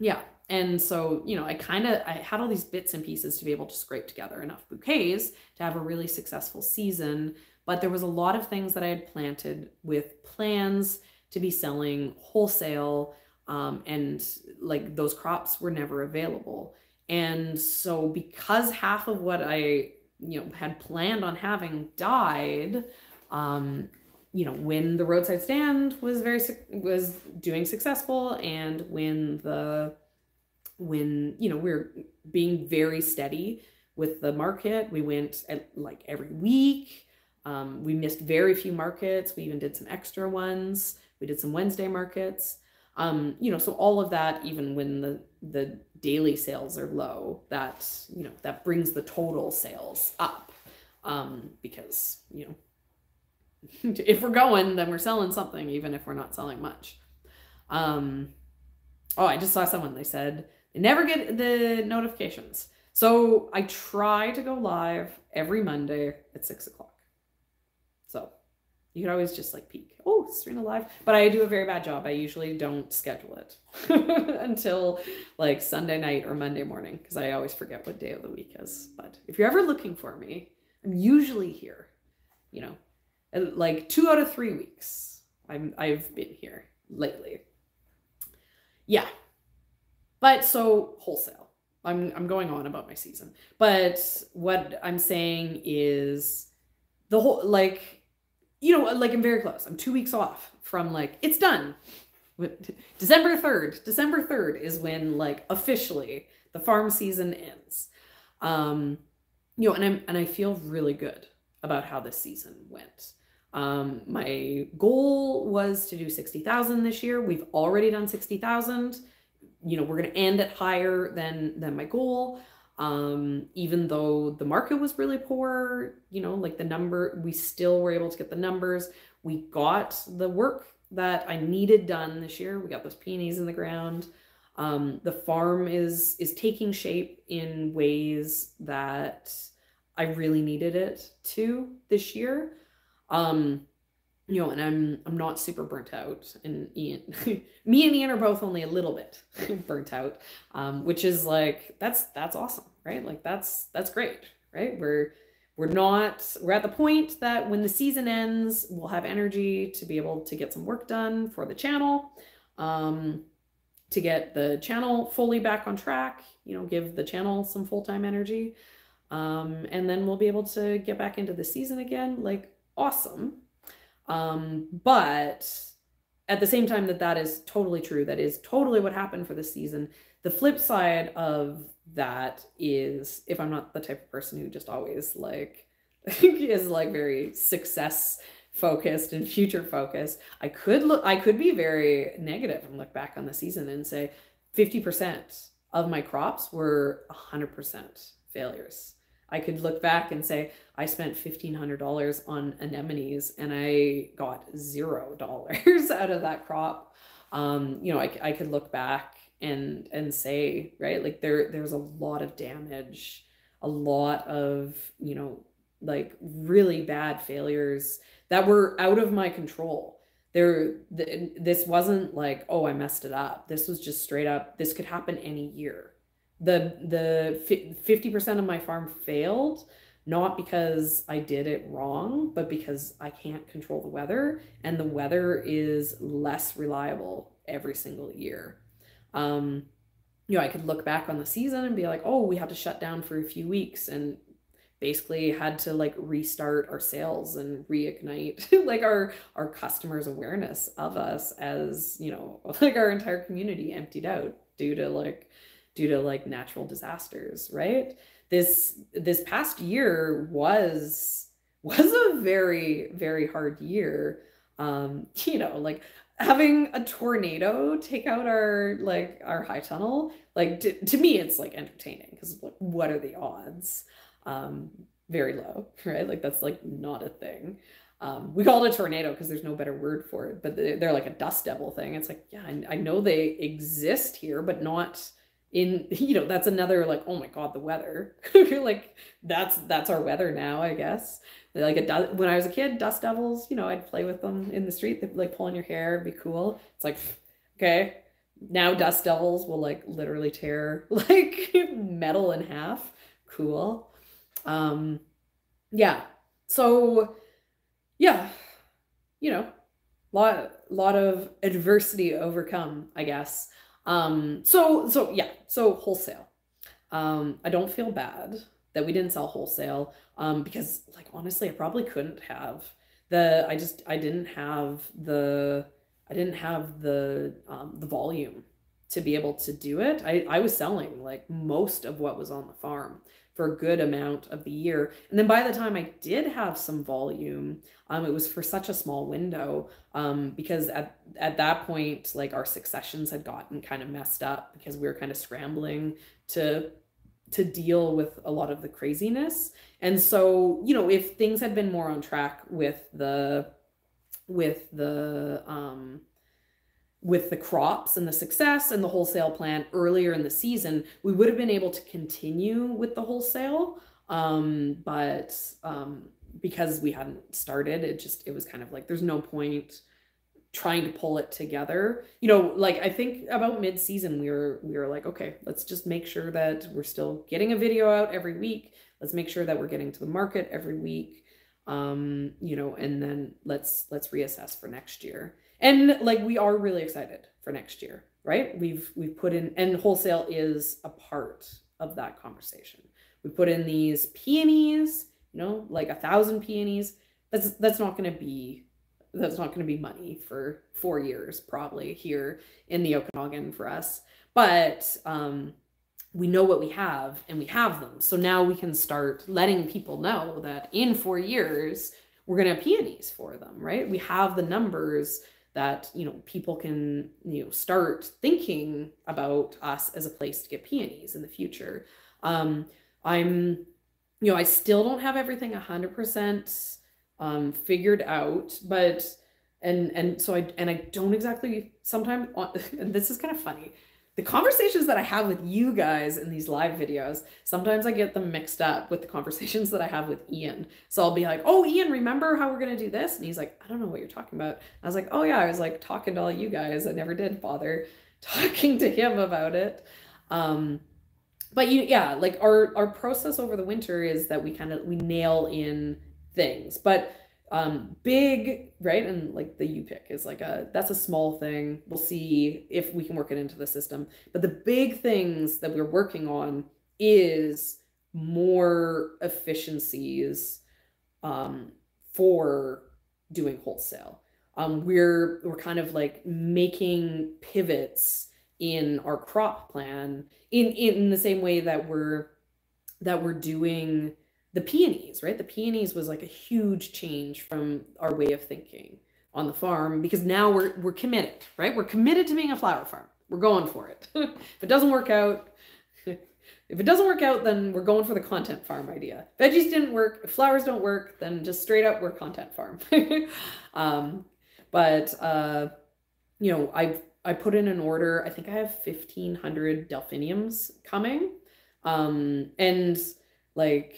yeah. And so, you know, I kind of, I had all these bits and pieces to be able to scrape together enough bouquets to have a really successful season. But there was a lot of things that I had planted with plans to be selling wholesale. Um, and like those crops were never available. And so because half of what I, you know, had planned on having died, um, you know, when the roadside stand was very, was doing successful, and when the, when, you know, we we're being very steady with the market, we went at like every week. Um, we missed very few markets. We even did some extra ones. We did some Wednesday markets. Um, you know, so all of that, even when the, the daily sales are low, that, you know, that brings the total sales up. Um, because, you know, if we're going, then we're selling something, even if we're not selling much. Um, oh, I just saw someone, they said, never get the notifications. So I try to go live every Monday at six o'clock. So you can always just like peek. Oh, Serena live. But I do a very bad job. I usually don't schedule it until like Sunday night or Monday morning, because I always forget what day of the week is. But if you're ever looking for me, I'm usually here, you know, and like two out of three weeks I'm, I've been here lately. Yeah. But so wholesale, I'm, I'm going on about my season, but what I'm saying is the whole, like, you know, like I'm very close. I'm two weeks off from like, it's done. December third, December third is when like officially the farm season ends. Um, you know, and I'm, and I feel really good about how this season went. Um, my goal was to do sixty thousand this year. We've already done sixty thousand. You know, we're going to end it higher than, than my goal. Um, even though the market was really poor, you know, like the number, we still were able to get the numbers. We got the work that I needed done this year. We got those peonies in the ground. Um, the farm is, is taking shape in ways that I really needed it to this year. Um, you know, and I'm, I'm not super burnt out, and Ian, me and Ian are both only a little bit burnt out, um, which is like, that's, that's awesome, right? Like that's, that's great, right? We're, we're not, we're at the point that when the season ends, we'll have energy to be able to get some work done for the channel, um, to get the channel fully back on track, you know, give the channel some full-time energy. Um, and then we'll be able to get back into the season again. Like, awesome. Um, but at the same time that that is totally true, that is totally what happened for this season. The flip side of that is, if I'm not the type of person who just always like, is like very success focused and future focused, I could look, I could be very negative and look back on the season and say fifty percent of my crops were one hundred percent failures. I could look back and say, I spent fifteen hundred dollars on anemones and I got zero dollars out of that crop. Um, you know, I, I could look back and, and say, right, like there, there's a lot of damage, a lot of, you know, like really bad failures that were out of my control. There, th this wasn't like, oh, I messed it up. This was just straight up, this could happen any year. The, the fifty percent of my farm failed, not because I did it wrong, but because I can't control the weather, and the weather is less reliable every single year. Um, you know, I could look back on the season and be like, oh, we had to shut down for a few weeks and basically had to like restart our sales and reignite like our, our customers' awareness of us as, you know, like our entire community emptied out due to like, due to like natural disasters, right? This, this past year was, was a very, very hard year. Um, you know, like having a tornado take out our, like our high tunnel, like to, to me, it's like entertaining because like, what are the odds? Um, very low, right? Like that's like not a thing. Um, we call it a tornado because there's no better word for it, but they're, they're like a dust devil thing. It's like, yeah, I, I know they exist here, but not in, you know, that's another like, oh my God, the weather. Like that's, that's our weather now, I guess. Like it does, when I was a kid, dust devils, you know, I'd play with them in the street. They'd like pull on your hair, it'd be cool. It's like, okay, now dust devils will like literally tear like metal in half. Cool. Um, yeah. So yeah, you know, lot, lot of adversity overcome, I guess. Um, so, so yeah, so wholesale, um, I don't feel bad that we didn't sell wholesale, um, because like, honestly, I probably couldn't have the, I just, I didn't have the, I didn't have the, um, the volume to be able to do it. I, I was selling like most of what was on the farm for a good amount of the year. And then by the time I did have some volume, um, it was for such a small window, um, because at, at that point, like our successions had gotten kind of messed up because we were kind of scrambling to, to deal with a lot of the craziness. And so, you know, if things had been more on track with the, with the, um, with the crops and the success and the wholesale plan earlier in the season, we would have been able to continue with the wholesale. Um, but um, because we hadn't started, it just, it was kind of like, there's no point trying to pull it together. You know, like I think about mid season, we were, we were like, okay, let's just make sure that we're still getting a video out every week. Let's make sure that we're getting to the market every week. Um, you know, and then let's, let's reassess for next year. And like, we are really excited for next year, right? We've, we've put in, and wholesale is a part of that conversation. We put in these peonies, you know, like a thousand peonies. That's, that's not going to be, that's not going to be money for four years, probably here in the Okanagan for us. But, um, we know what we have and we have them. So now we can start letting people know that in four years, we're going to have peonies for them, right? We have the numbers that, you know, people can, you know, start thinking about us as a place to get peonies in the future. Um, I'm, you know, I still don't have everything a hundred percent, um, figured out, but, and, and so I, and I don't exactly sometimes, and this is kind of funny, the conversations that I have with you guys in these live videos, sometimes I get them mixed up with the conversations that I have with Ian. So I'll be like, oh, Ian, remember how we're going to do this? And he's like, I don't know what you're talking about. And I was like, oh yeah, I was like talking to all you guys. I never did bother talking to him about it. Um, but you, yeah, like our, our process over the winter is that we kind of, we nail in things, but um, big, right? And like the U-pick is like a, that's a small thing. We'll see if we can work it into the system. But the big things that we're working on is more efficiencies, um, for doing wholesale. Um, we're, we're kind of like making pivots in our crop plan in, in the same way that we're, that we're doing the peonies, right? The peonies was like a huge change from our way of thinking on the farm, because now we're, we're committed, right? We're committed to being a flower farm. We're going for it. If it doesn't work out, If it doesn't work out, then we're going for the content farm idea. Veggies didn't work. If flowers don't work, then just straight up, we're content farm. um, but, uh, you know, I I put in an order. I think I have fifteen hundred delphiniums coming. Um, and like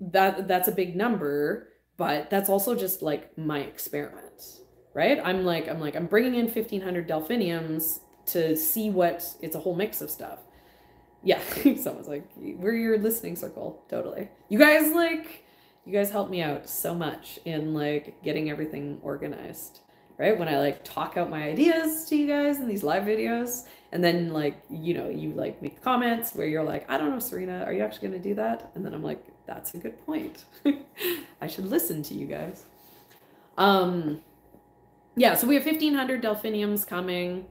that, that's a big number, but that's also just like my experiment, right? I'm like, I'm like, I'm bringing in fifteen hundred delphiniums to see what, it's a whole mix of stuff. Yeah, someone's like, we're your listening circle. Totally. You guys like, you guys help me out so much in like getting everything organized, right? When I like talk out my ideas to you guys in these live videos, and then like, you know, you like make comments where you're like, I don't know, Serena, are you actually going to do that? And then I'm like, that's a good point. I should listen to you guys. Um, yeah, so we have fifteen hundred delphiniums coming.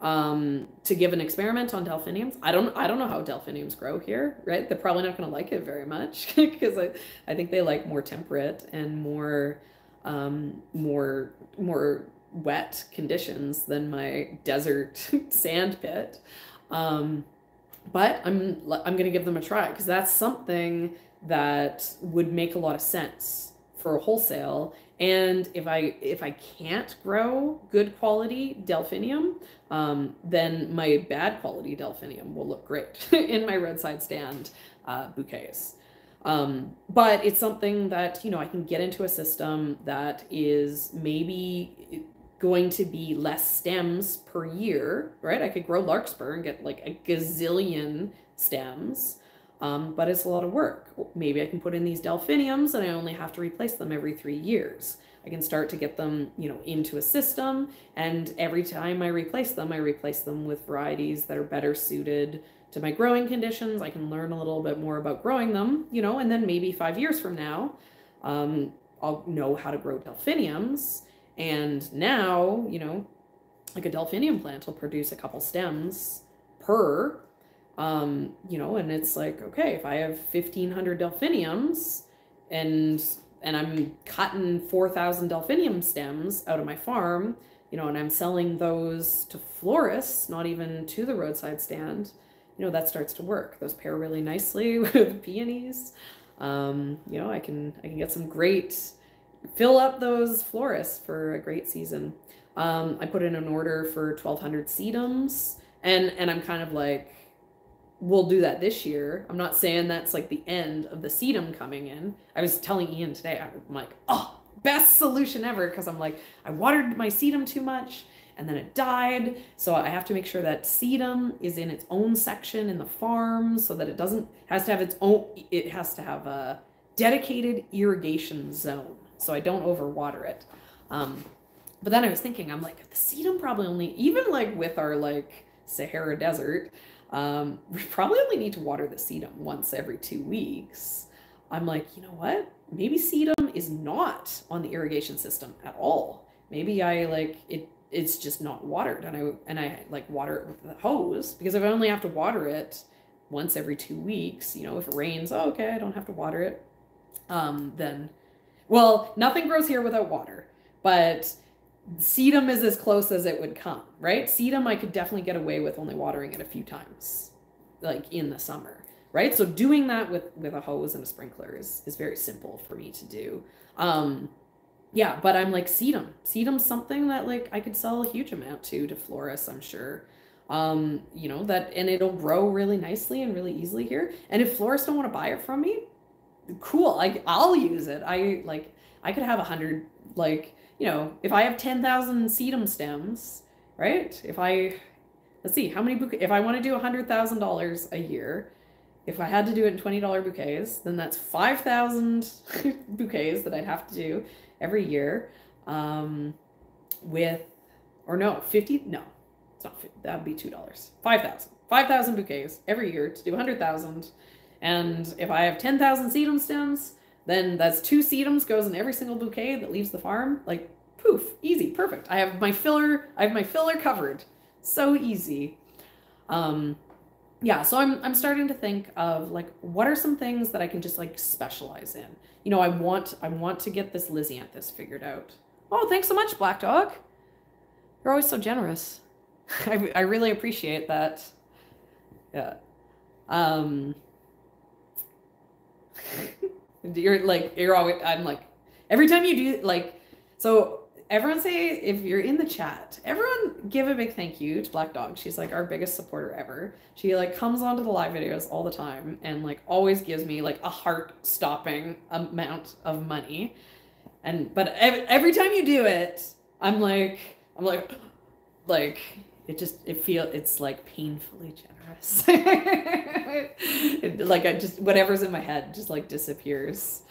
Um, to give an experiment on delphiniums. I don't, I don't know how delphiniums grow here, right? They're probably not going to like it very much because I, I think they like more temperate and more, um, more, more wet conditions than my desert sand pit. Um, but I'm, I'm going to give them a try because that's something that would make a lot of sense for wholesale. And if I, if I can't grow good quality delphinium, um, then my bad quality delphinium will look great in my roadside stand uh, bouquets. Um, but it's something that, you know, I can get into a system that is maybe going to be less stems per year, right? I could grow larkspur and get like a gazillion stems. Um, but it's a lot of work. Maybe I can put in these delphiniums and I only have to replace them every three years. I can start to get them, you know, into a system, and every time I replace them, I replace them with varieties that are better suited to my growing conditions. I can learn a little bit more about growing them, you know, and then maybe five years from now, um, I'll know how to grow delphiniums. And now, you know, like a delphinium plant will produce a couple stems per, um you know, and it's like, okay, if I have fifteen hundred delphiniums and and I'm cutting four thousand delphinium stems out of my farm, you know, and I'm selling those to florists, not even to the roadside stand, you know, that starts to work. Those pair really nicely with peonies. Um you know, I can I can get some great, fill up those florists for a great season. um I put in an order for twelve hundred sedums, and and I'm kind of like, we'll do that this year. I'm not saying that's like the end of the sedum coming in. I was telling Ian today, I'm like, oh, best solution ever. Cause I'm like, I watered my sedum too much and then it died. So I have to make sure that sedum is in its own section in the farm so that it doesn't, has to have its own, it has to have a dedicated irrigation zone. So I don't overwater it. Um, but then I was thinking, I'm like, the sedum probably only, even like with our like Sahara desert, Um, we probably only need to water the sedum once every two weeks. I'm like, you know what? Maybe sedum is not on the irrigation system at all. Maybe I like it, it's just not watered, and I, and I like water it with the hose, because if I only have to water it once every two weeks, you know, if it rains, oh, okay, I don't have to water it. Um, then, well, nothing grows here without water, but sedum is as close as it would come, right? Sedum, I could definitely get away with only watering it a few times, like in the summer, right? So doing that with, with a hose and a sprinkler is, is very simple for me to do. Um, yeah, but I'm like, sedum, sedum's something that like I could sell a huge amount to, to florists, I'm sure. Um, you know, that, and it'll grow really nicely and really easily here. And if florists don't want to buy it from me, cool, I, I'll use it. I like, I could have a hundred, like, you know, if I have ten thousand sedum stems, right? If I, let's see, how many bouquets, if I want to do one hundred thousand dollars a year, if I had to do it in twenty dollar bouquets, then that's five thousand bouquets that I'd have to do every year um, with, or no, fifty, no, it's not fifty, that'd be two dollars, five thousand, five thousand bouquets every year to do one hundred thousand. And if I have ten thousand sedum stems, then that's two sedums goes in every single bouquet that leaves the farm. Like, poof, easy, perfect. I have my filler, I have my filler covered. So easy. Um, yeah, so I'm, I'm starting to think of like, what are some things that I can just like specialize in? You know, I want, I want to get this lisianthus figured out. Oh, thanks so much, Black Dog. You're always so generous. I, I really appreciate that. Yeah. Um, you're like, you're always, I'm like, every time you do, like, so everyone say, if you're in the chat, everyone give a big thank you to Black Dog. She's like our biggest supporter ever. She like comes onto the live videos all the time and like always gives me like a heart stopping amount of money. And, but every, every time you do it, I'm like, I'm like, like, it just, it feel, it's like painfully generous. it, like I just, whatever's in my head just like disappears.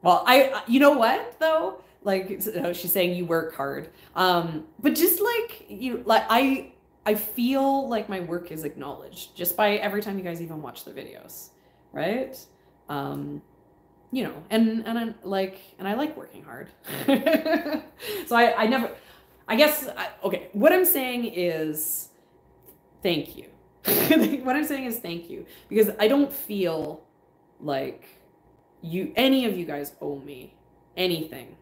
Well, I, you know what though? Like, so she's saying you work hard. Um, but just like, you, like I, I feel like my work is acknowledged just by every time you guys even watch the videos. Right. Um, you know, and, and I'm like, and I like working hard. So I, I never, I guess, I, okay. What I'm saying is thank you. What I'm saying is thank you, because I don't feel like you, any of you guys owe me anything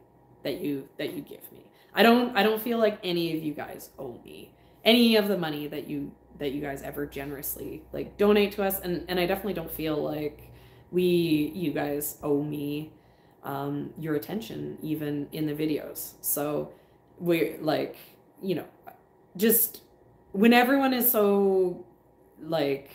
that you, that you give me. I don't, I don't feel like any of you guys owe me any of the money that you, that you guys ever generously like donate to us. And, and I definitely don't feel like we, you guys owe me, um, your attention even in the videos. So we're like, you know, just when everyone is so like,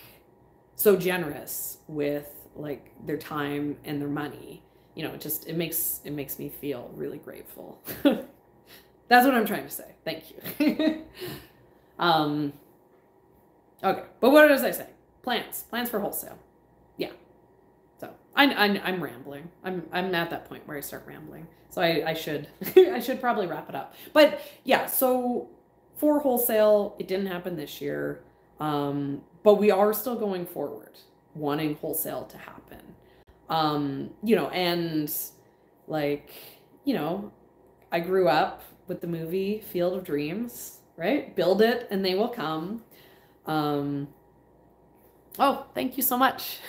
so generous with like their time and their money, you know, it just, it makes, it makes me feel really grateful. That's what I'm trying to say. Thank you. um, okay. But what was I saying? Plans, plans for wholesale. Yeah. So I, I, I'm rambling. I'm, I'm at that point where I start rambling. So I, I should, I should probably wrap it up, but yeah. So for wholesale, it didn't happen this year. Um, but we are still going forward, wanting wholesale to happen. Um, you know, and like, you know, I grew up with the movie Field of Dreams, right? Build it and they will come. Um, oh, thank you so much,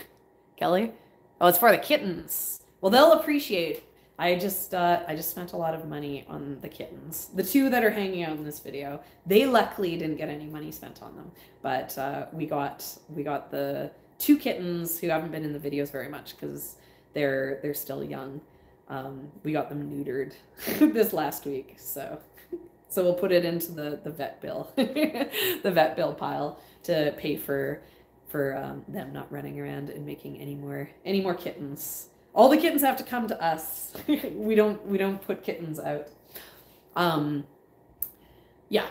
Kelly. Oh, it's for the kittens. Well, they'll appreciate. I just, uh, I just spent a lot of money on the kittens. The two that are hanging out in this video, they luckily didn't get any money spent on them, but, uh, we got, we got the two kittens who haven't been in the videos very much because they're they're still young. Um, we got them neutered this last week, so so we'll put it into the the vet bill, the vet bill pile to pay for for um, them not running around and making any more any more kittens. All the kittens have to come to us. we don't we don't put kittens out. Um, yeah,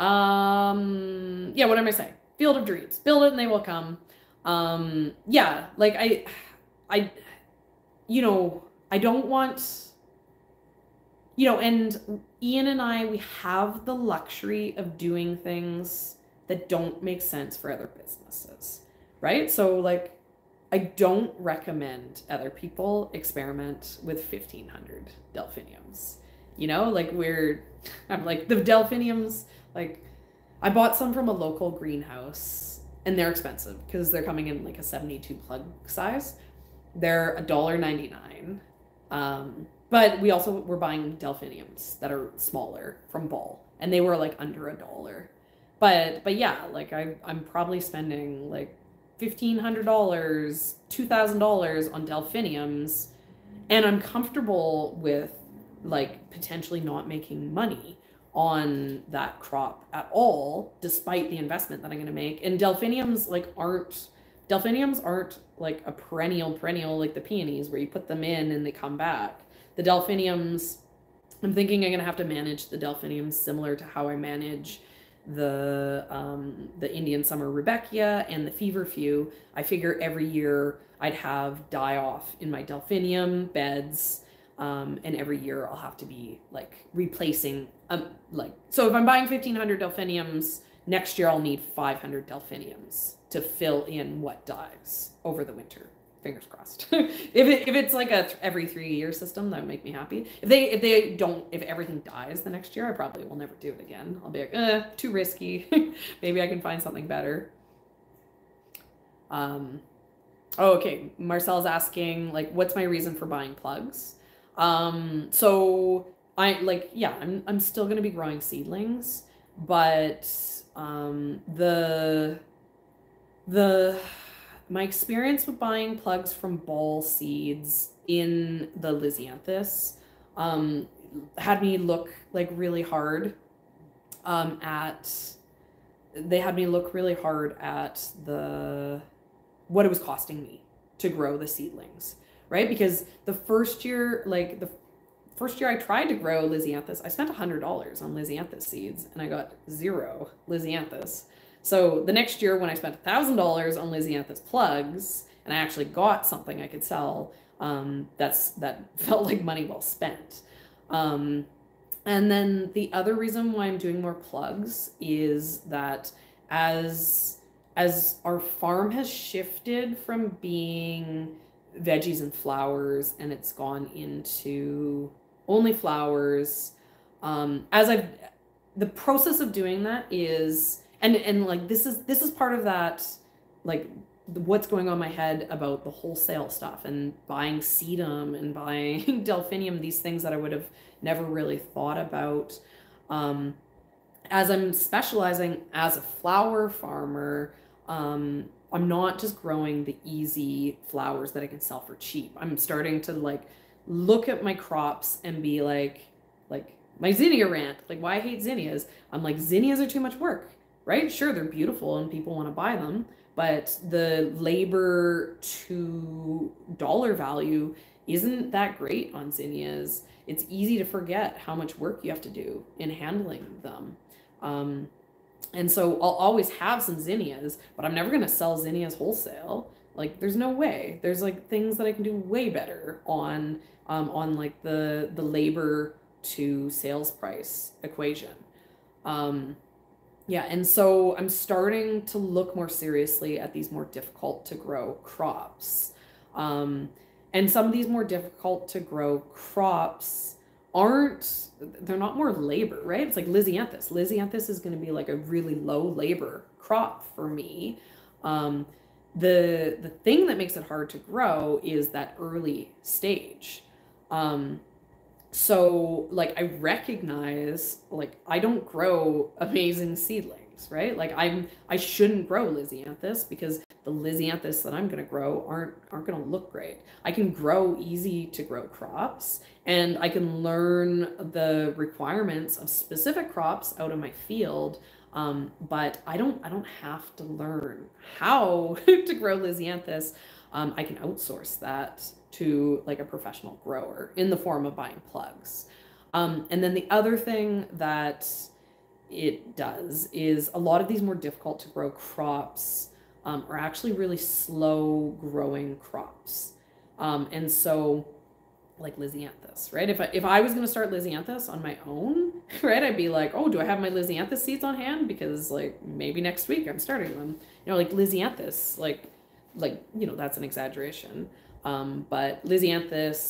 um, yeah. What am I saying? Field of Dreams. Build it and they will come. Um, yeah, like I, I, you know, I don't want, you know, and Ian and I, we have the luxury of doing things that don't make sense for other businesses, right? So like, I don't recommend other people experiment with fifteen hundred delphiniums, you know, like we're, I'm like the delphiniums, like I bought some from a local greenhouse. And they're expensive because they're coming in like a seventy-two plug size. They're a dollar ninety-nine. Um, but we also were buying delphiniums that are smaller from Ball. And they were like under a dollar. But but yeah, like I, I'm probably spending like fifteen hundred dollars, two thousand dollars on delphiniums. And I'm comfortable with like potentially not making money on that crop at all, despite the investment that I'm going to make. And delphiniums like aren't, delphiniums aren't like a perennial perennial, like the peonies where you put them in and they come back. The delphiniums, I'm thinking I'm going to have to manage the delphiniums similar to how I manage the, um, the Indian Summer Rudbeckia and the Feverfew. I figure every year I'd have die off in my delphinium beds. Um, and every year I'll have to be like replacing, um, like, so if I'm buying fifteen hundred delphiniums, next year I'll need five hundred delphiniums to fill in what dies over the winter. Fingers crossed. if, it, if it's like a th every three year system, that would make me happy. If they, if they don't, if everything dies the next year, I probably will never do it again. I'll be like, eh, too risky. Maybe I can find something better. Um, oh, okay. Marcel's asking like, what's my reason for buying plugs? Um, so I like, yeah, I'm, I'm still going to be growing seedlings, but, um, the, the my experience with buying plugs from Ball seeds in the Lysianthus um, had me look like really hard um, at, they had me look really hard at the, what it was costing me to grow the seedlings, right? Because the first year, like the first year I tried to grow Lysianthus, I spent one hundred dollars on Lysianthus seeds and I got zero Lysianthus. So the next year when I spent one thousand dollars on Lysianthus plugs and I actually got something I could sell, um, that's that felt like money well spent. Um, and then the other reason why I'm doing more plugs is that as, as our farm has shifted from being veggies and flowers and it's gone into only flowers, um, as I've, the process of doing that is, And, and like, this is, this is part of that, like what's going on in my head about the wholesale stuff and buying sedum and buying delphinium, these things that I would have never really thought about. Um, as I'm specializing as a flower farmer, um, I'm not just growing the easy flowers that I can sell for cheap. I'm starting to like, look at my crops and be like, like my zinnia rant, like why I hate zinnias. I'm like, zinnias are too much work. Right? Sure, they're beautiful and people want to buy them, but the labor to dollar value isn't that great on zinnias. It's easy to forget how much work you have to do in handling them. Um, and so I'll always have some zinnias, but I'm never going to sell zinnias wholesale. Like there's no way. There's like things that I can do way better on, um, on like the, the labor to sales price equation. Um, Yeah, and so I'm starting to look more seriously at these more difficult to grow crops. Um, and some of these more difficult to grow crops aren't, they're not more labor, right? It's like Lysianthus. Lysianthus is going to be like a really low labor crop for me. Um, the, the thing that makes it hard to grow is that early stage. Um, So like, I recognize, like, I don't grow amazing seedlings, right? Like I'm, I shouldn't grow Lysianthus because the Lysianthus that I'm going to grow aren't, aren't going to look great. I can grow easy to grow crops and I can learn the requirements of specific crops out of my field. Um, but I don't, I don't have to learn how to grow Lysianthus. Um, I can outsource that to like a professional grower in the form of buying plugs. Um, and then the other thing that it does is a lot of these more difficult to grow crops um, are actually really slow growing crops. Um, and so like Lysianthus, right? If I, if I was gonna start Lysianthus on my own, right? I'd be like, oh, do I have my Lysianthus seeds on hand? Because like maybe next week I'm starting them. You know, like Lysianthus, like, like, you know, that's an exaggeration. Um, but Lysianthus,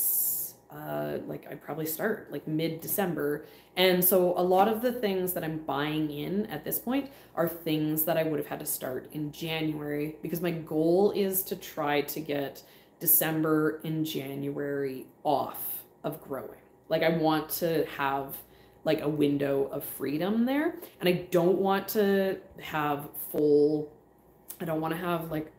uh, like I probably start like mid-December. And so a lot of the things that I'm buying in at this point are things that I would have had to start in January because my goal is to try to get December and January off of growing. Like I want to have like a window of freedom there and I don't want to have full, I don't want to have like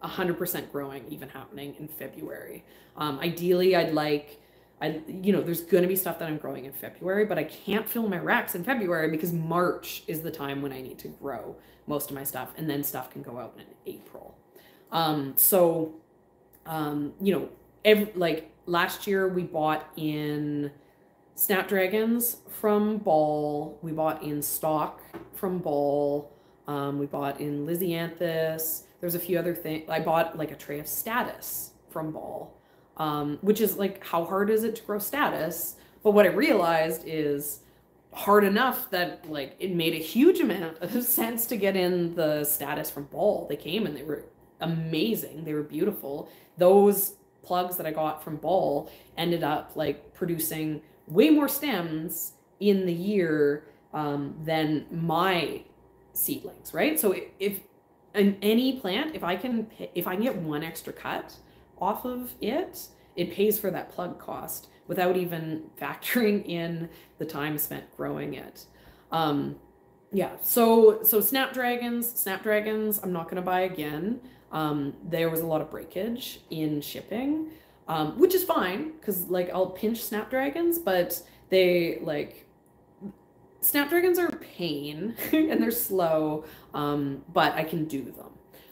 one hundred percent growing even happening in February. Um, ideally I'd like, I, you know, there's going to be stuff that I'm growing in February, but I can't fill my racks in February because March is the time when I need to grow most of my stuff. And then stuff can go out in April. Um, so, um, you know, every, like last year we bought in snapdragons from Ball. We bought in stock from Ball. Um, we bought in Lysianthus. There's a few other things. I bought like a tray of status from Ball, um, which is like, how hard is it to grow status? But what I realized is hard enough that like it made a huge amount of sense to get in the status from Ball. They came and they were amazing. They were beautiful. Those plugs that I got from Ball ended up like producing way more stems in the year um, than my seedlings, right? So if, And any plant, if I can, if I can get one extra cut off of it, it pays for that plug cost without even factoring in the time spent growing it. Um, Yeah, so so snapdragons, snapdragons, I'm not going to buy again. Um, there was a lot of breakage in shipping, um, which is fine, because like I'll pinch snapdragons, but they like, snapdragons are a pain and they're slow, um, but I can do them.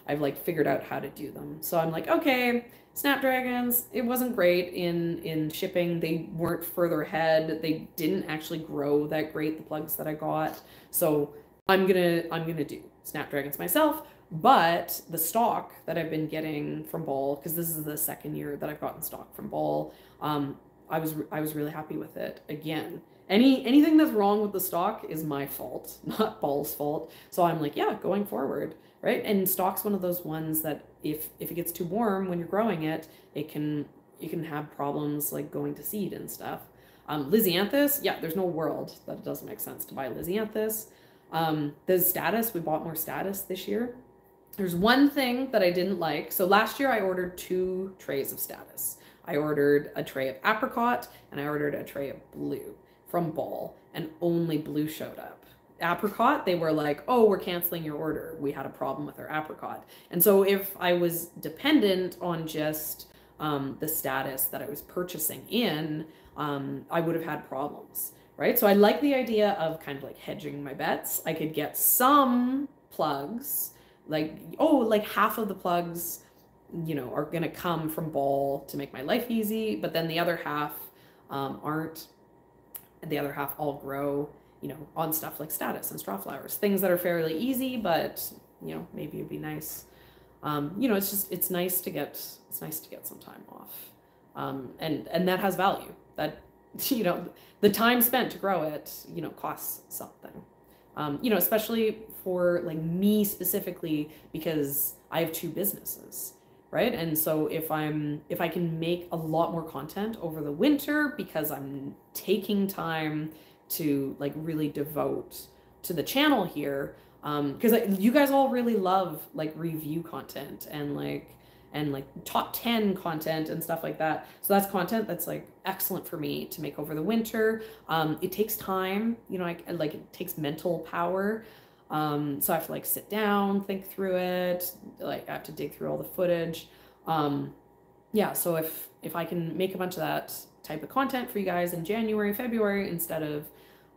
I've like figured out how to do them. So I'm like, okay, snapdragons, it wasn't great in, in shipping. They weren't further ahead. They didn't actually grow that great, the plugs that I got. So I'm gonna, I'm gonna do snapdragons myself. But the stock that I've been getting from Ball, because this is the second year that I've gotten stock from Ball, um, I was I was really happy with it. Again, any anything that's wrong with the stock is my fault, not Ball's fault. So I'm like, yeah, going forward, right? And stock's one of those ones that if if it gets too warm when you're growing it, it can you can have problems like going to seed and stuff. Um, Lysianthus, yeah, there's no world that it doesn't make sense to buy Lysianthus. Um, the Status, we bought more Status this year. There's one thing that I didn't like. So last year I ordered two trays of Status. I ordered a tray of apricot and I ordered a tray of blue from Ball, and only blue showed up. Apricot, they were like, oh, we're canceling your order. We had a problem with our apricot. And so if I was dependent on just um, the Status that I was purchasing in, um, I would have had problems, right? So I like the idea of kind of like hedging my bets. I could get some plugs, like, oh, like half of the plugs, you know, are going to come from Ball to make my life easy. But then the other half um, aren't, and the other half all grow, you know, on stuff like Status and straw flowers, things that are fairly easy, but you know, maybe it'd be nice. Um, you know, it's just, it's nice to get, it's nice to get some time off. Um, and, and that has value, that, you know, the time spent to grow it, you know, costs something. Um, you know, especially for like me specifically, because I have two businesses, right? And so if I'm, if I can make a lot more content over the winter because I'm taking time to like really devote to the channel here, um, because you guys all really love like review content and like, and like top ten content and stuff like that. So that's content that's like excellent for me to make over the winter. Um, it takes time, you know, I, like it takes mental power. Um, so I have to like sit down, think through it. Like I have to dig through all the footage. Um, yeah. So if, if I can make a bunch of that type of content for you guys in January, February, instead of,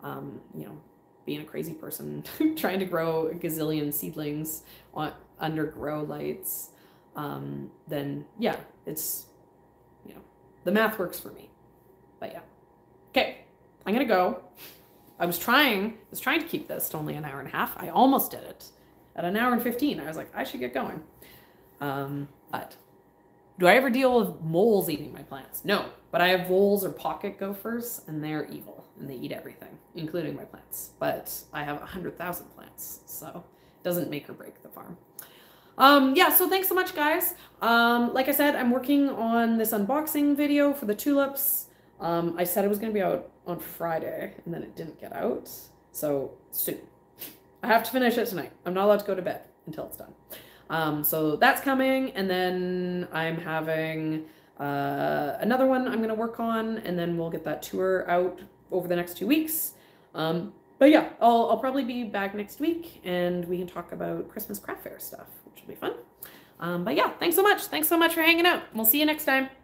um, you know, being a crazy person trying to grow a gazillion seedlings on under grow lights, um, then yeah, it's, you know, the math works for me, but yeah. Okay. I'm going to go. I was trying, I was trying to keep this to only an hour and a half. I almost did it at an hour and fifteen. I was like, I should get going. Um, but do I ever deal with moles eating my plants? No, but I have voles or pocket gophers, and they're evil and they eat everything, including my plants, but I have a hundred thousand plants. So it doesn't make or break the farm. Um, yeah, so thanks so much, guys. Um, like I said, I'm working on this unboxing video for the tulips. Um, I said it was going to be out on Friday and then it didn't get out. So soon. I have to finish it tonight. I'm not allowed to go to bed until it's done. Um, so that's coming. And then I'm having uh, another one I'm going to work on, and then we'll get that tour out over the next two weeks. Um, but yeah, I'll, I'll probably be back next week and we can talk about Christmas craft fair stuff, which will be fun. Um, but yeah, thanks so much. Thanks so much for hanging out. We'll see you next time.